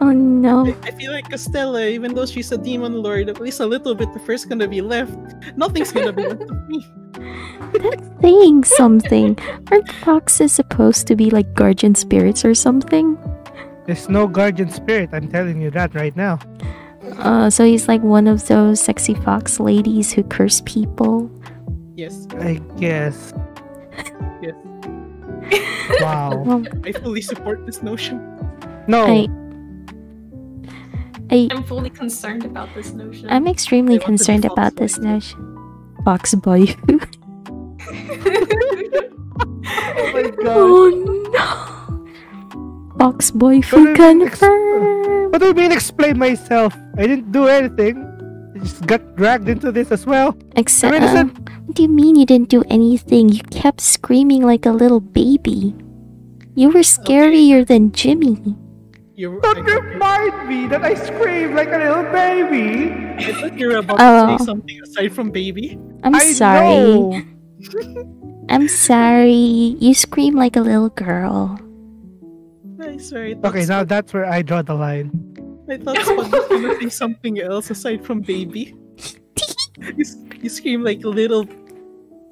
Oh no. I, I feel like Castella, even though she's a demon lord, at least a little bit of her's gonna be left. Nothing's gonna be left of me. That's saying something. Aren't foxes supposed to be like guardian spirits or something? There's no guardian spirit, I'm telling you that right now. Uh, so he's like one of those sexy fox ladies who curse people? Yes. I guess. Yes. Wow. Well, I fully support this notion. No. I, I, I'm fully concerned about this notion. I'm extremely concerned about this notion. Fox boy. Oh my god. Oh no. Fox boy who confirmed. What do you mean explain myself? I didn't do anything. I just got dragged into this as well. Except. What do you mean you didn't do anything? You kept screaming like a little baby. You were scarier okay. than Jimmy. You're, Don't remind me that I scream like a little baby! I thought you were about oh. to say something aside from baby. I'm I sorry. I'm sorry. You scream like a little girl. I swear. I okay, now that's where I draw the line. I thought Spudling was say something else aside from baby. you, you scream like a little...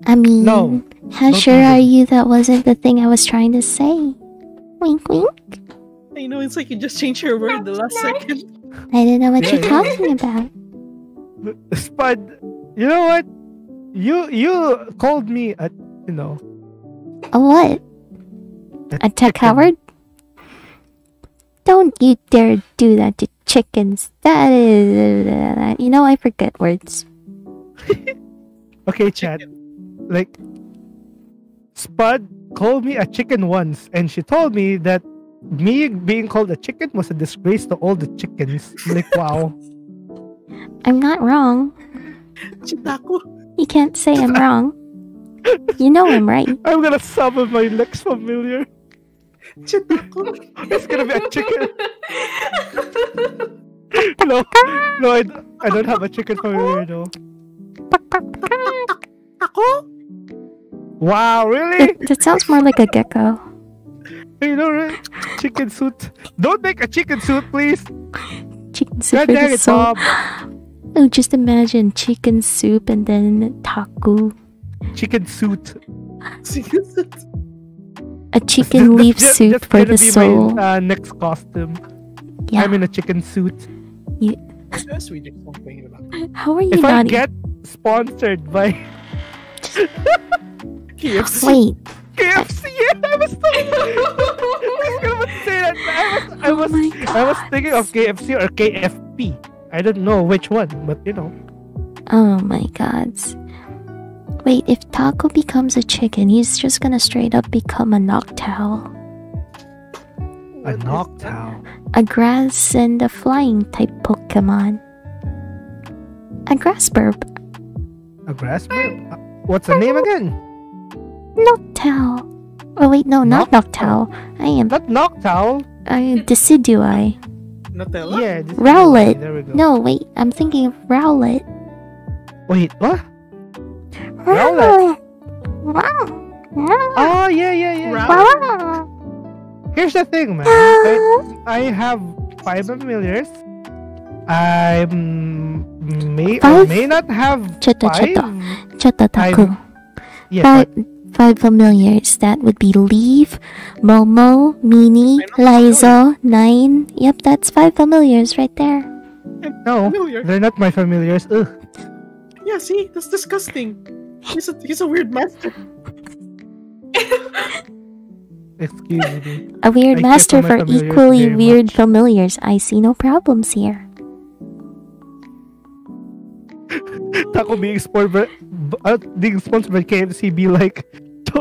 I mean... No. How sure are you that wasn't the thing I was trying to say? Wink wink. I know, it's like you just changed your word the last second. I don't know what yeah, you're yeah. talking about. Spud, you know what? You you called me a, you know... A what? A, a tech coward? Don't you dare do that to chickens. That is... Uh, you know, I forget words. Okay, chat. Like... Spud called me a chicken once, and she told me that me being called a chicken was a disgrace to all the chickens. Like, wow. I'm not wrong. You can't say I'm wrong. You know I'm right. I'm gonna summon my next familiar. It's gonna be a chicken. No, no, I, I don't have a chicken familiar though. Wow, really? That, that sounds more like a gecko. You know, right? Chicken suit. Don't make a chicken suit, please. Chicken soup for the soul. Oh, just imagine chicken soup and then taku. Chicken suit. Chicken suit. A chicken leaf just, soup just for the soul. My, uh, next costume. Yeah. I'm in a chicken suit. You... How are you? If not I get e sponsored by K F C. Wait. K F C. I was thinking. I was say that. I was. I was, oh I was thinking of K F C or K F P. I don't know which one, but you know. Oh my gods! Wait, if Taco becomes a chicken, he's just gonna straight up become a Noctowl. A Noctowl. A grass and a flying type Pokemon. A grass burp. A grass burp. What's the name again? Noctowl. Oh wait, no, not Noctowl. I am not Noctowl. I Decidueye. Nutella? Yeah, Decidueye. Rowlet. There we go. No, wait, I'm thinking of Rowlet. Wait, what? Rowlet. Oh yeah, yeah, yeah. Rowlet. Here's the thing, man. I, I have five familiars. I may five? or may not have Chata, five. Chata, chata, taku. Yeah. But, Five familiars. That would be Leaf, Momo, Mini, Liza, Nine. Yep, that's five familiars right there. I'm no, familiar. They're not my familiars. Ugh. Yeah, see, that's disgusting. He's a he's a weird master. Excuse me. A weird I master for equally weird much. familiars. I see no problems here. Taco being sponsored by, uh, being sponsored by K F C be like,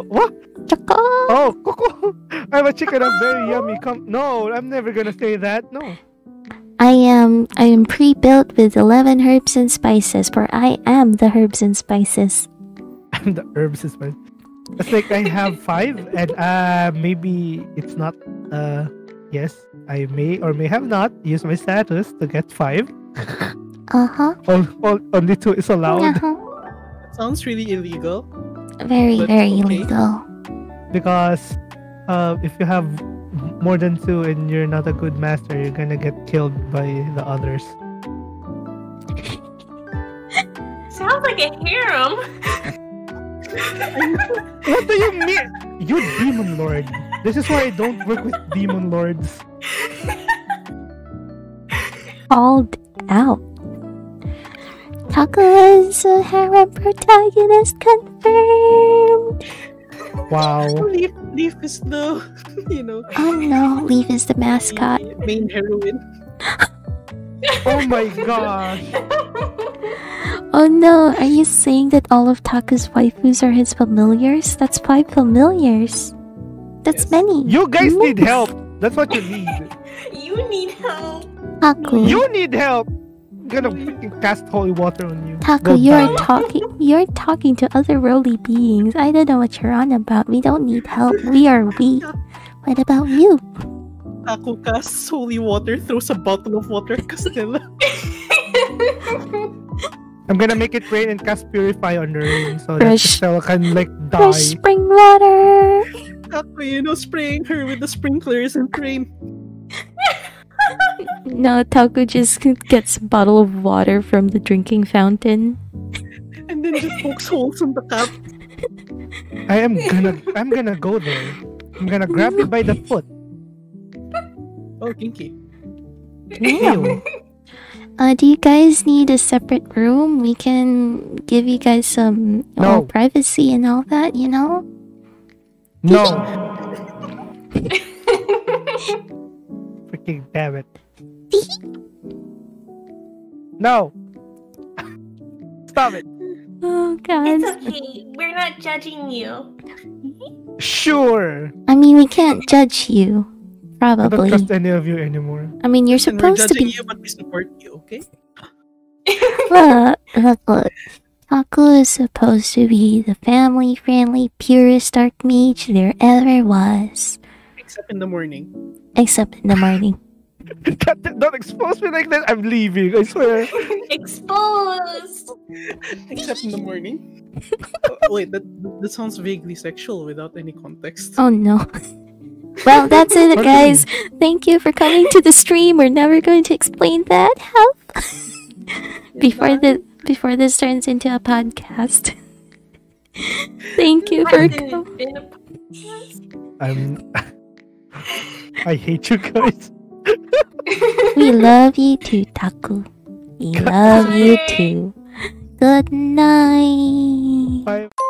what? Choco. Oh, Coco. I'm a chicken. I'm very yummy. Come. No, I'm never gonna say that. No. I am. I am pre-built with eleven herbs and spices, for I am the herbs and spices. I'm the herbs and spices. It's like I have five, and uh, maybe it's not. Uh, yes, I may or may have not used my status to get five. Uh huh. All, all, only two is allowed. Uh-huh. Sounds really illegal. Very, very okay. illegal. Because uh, if you have more than two and you're not a good master, you're gonna get killed by the others. Sounds like a harem. What do you mean? You demon lord. This is why I don't work with demon lords. Called out. Taku is a harem protagonist confirmed. Wow. Leaf, Leaf is the, you know. Oh no, Leaf is the mascot. The main heroine. Oh my gosh. Oh no, are you saying that all of Taku's waifus are his familiars? That's five familiars. That's yes. many. You guys Oops. need help. That's what you need. You need help. Taku. You need help. Gonna freaking cast holy water on you. Taku, you're talking you're talking to other roly beings. I don't know what you're on about. We don't need help. We are we. What about you? Taku casts holy water, throws a bottle of water at Castella. I'm gonna make it rain and cast purify on the rain so fresh, that Castella can like die. Fresh spring water. Taku, you know, spraying her with the sprinklers and rain. No, Taku just gets a bottle of water from the drinking fountain, and then just pokes holes in the cup. I am gonna, I'm gonna go there. I'm gonna grab you by the foot. Oh, kinky. Ew. Uh, do you guys need a separate room? We can give you guys some no. privacy and all that, you know. No. Freaking damn it. No! Stop it! Oh god. It's okay. We're not judging you. Sure. I mean, we can't judge you. Probably. I don't trust any of you anymore. I mean, you're supposed to be. We're judging you, but we support you, okay? Look, look, look. Taku is supposed to be the family-friendly, purest dark mage there ever was. Except in the morning. Except in the morning. Don't, don't expose me like that. I'm leaving. I swear. Exposed. Except in the morning. Oh, wait, that that sounds vaguely sexual without any context. Oh no. Well, that's it, guys. Thank you for coming to the stream. We're never going to explain that. Help. before the before this turns into a podcast. Thank you for coming. I'm. I hate you guys. We love you too, Taku. We love you too. Good night. Bye.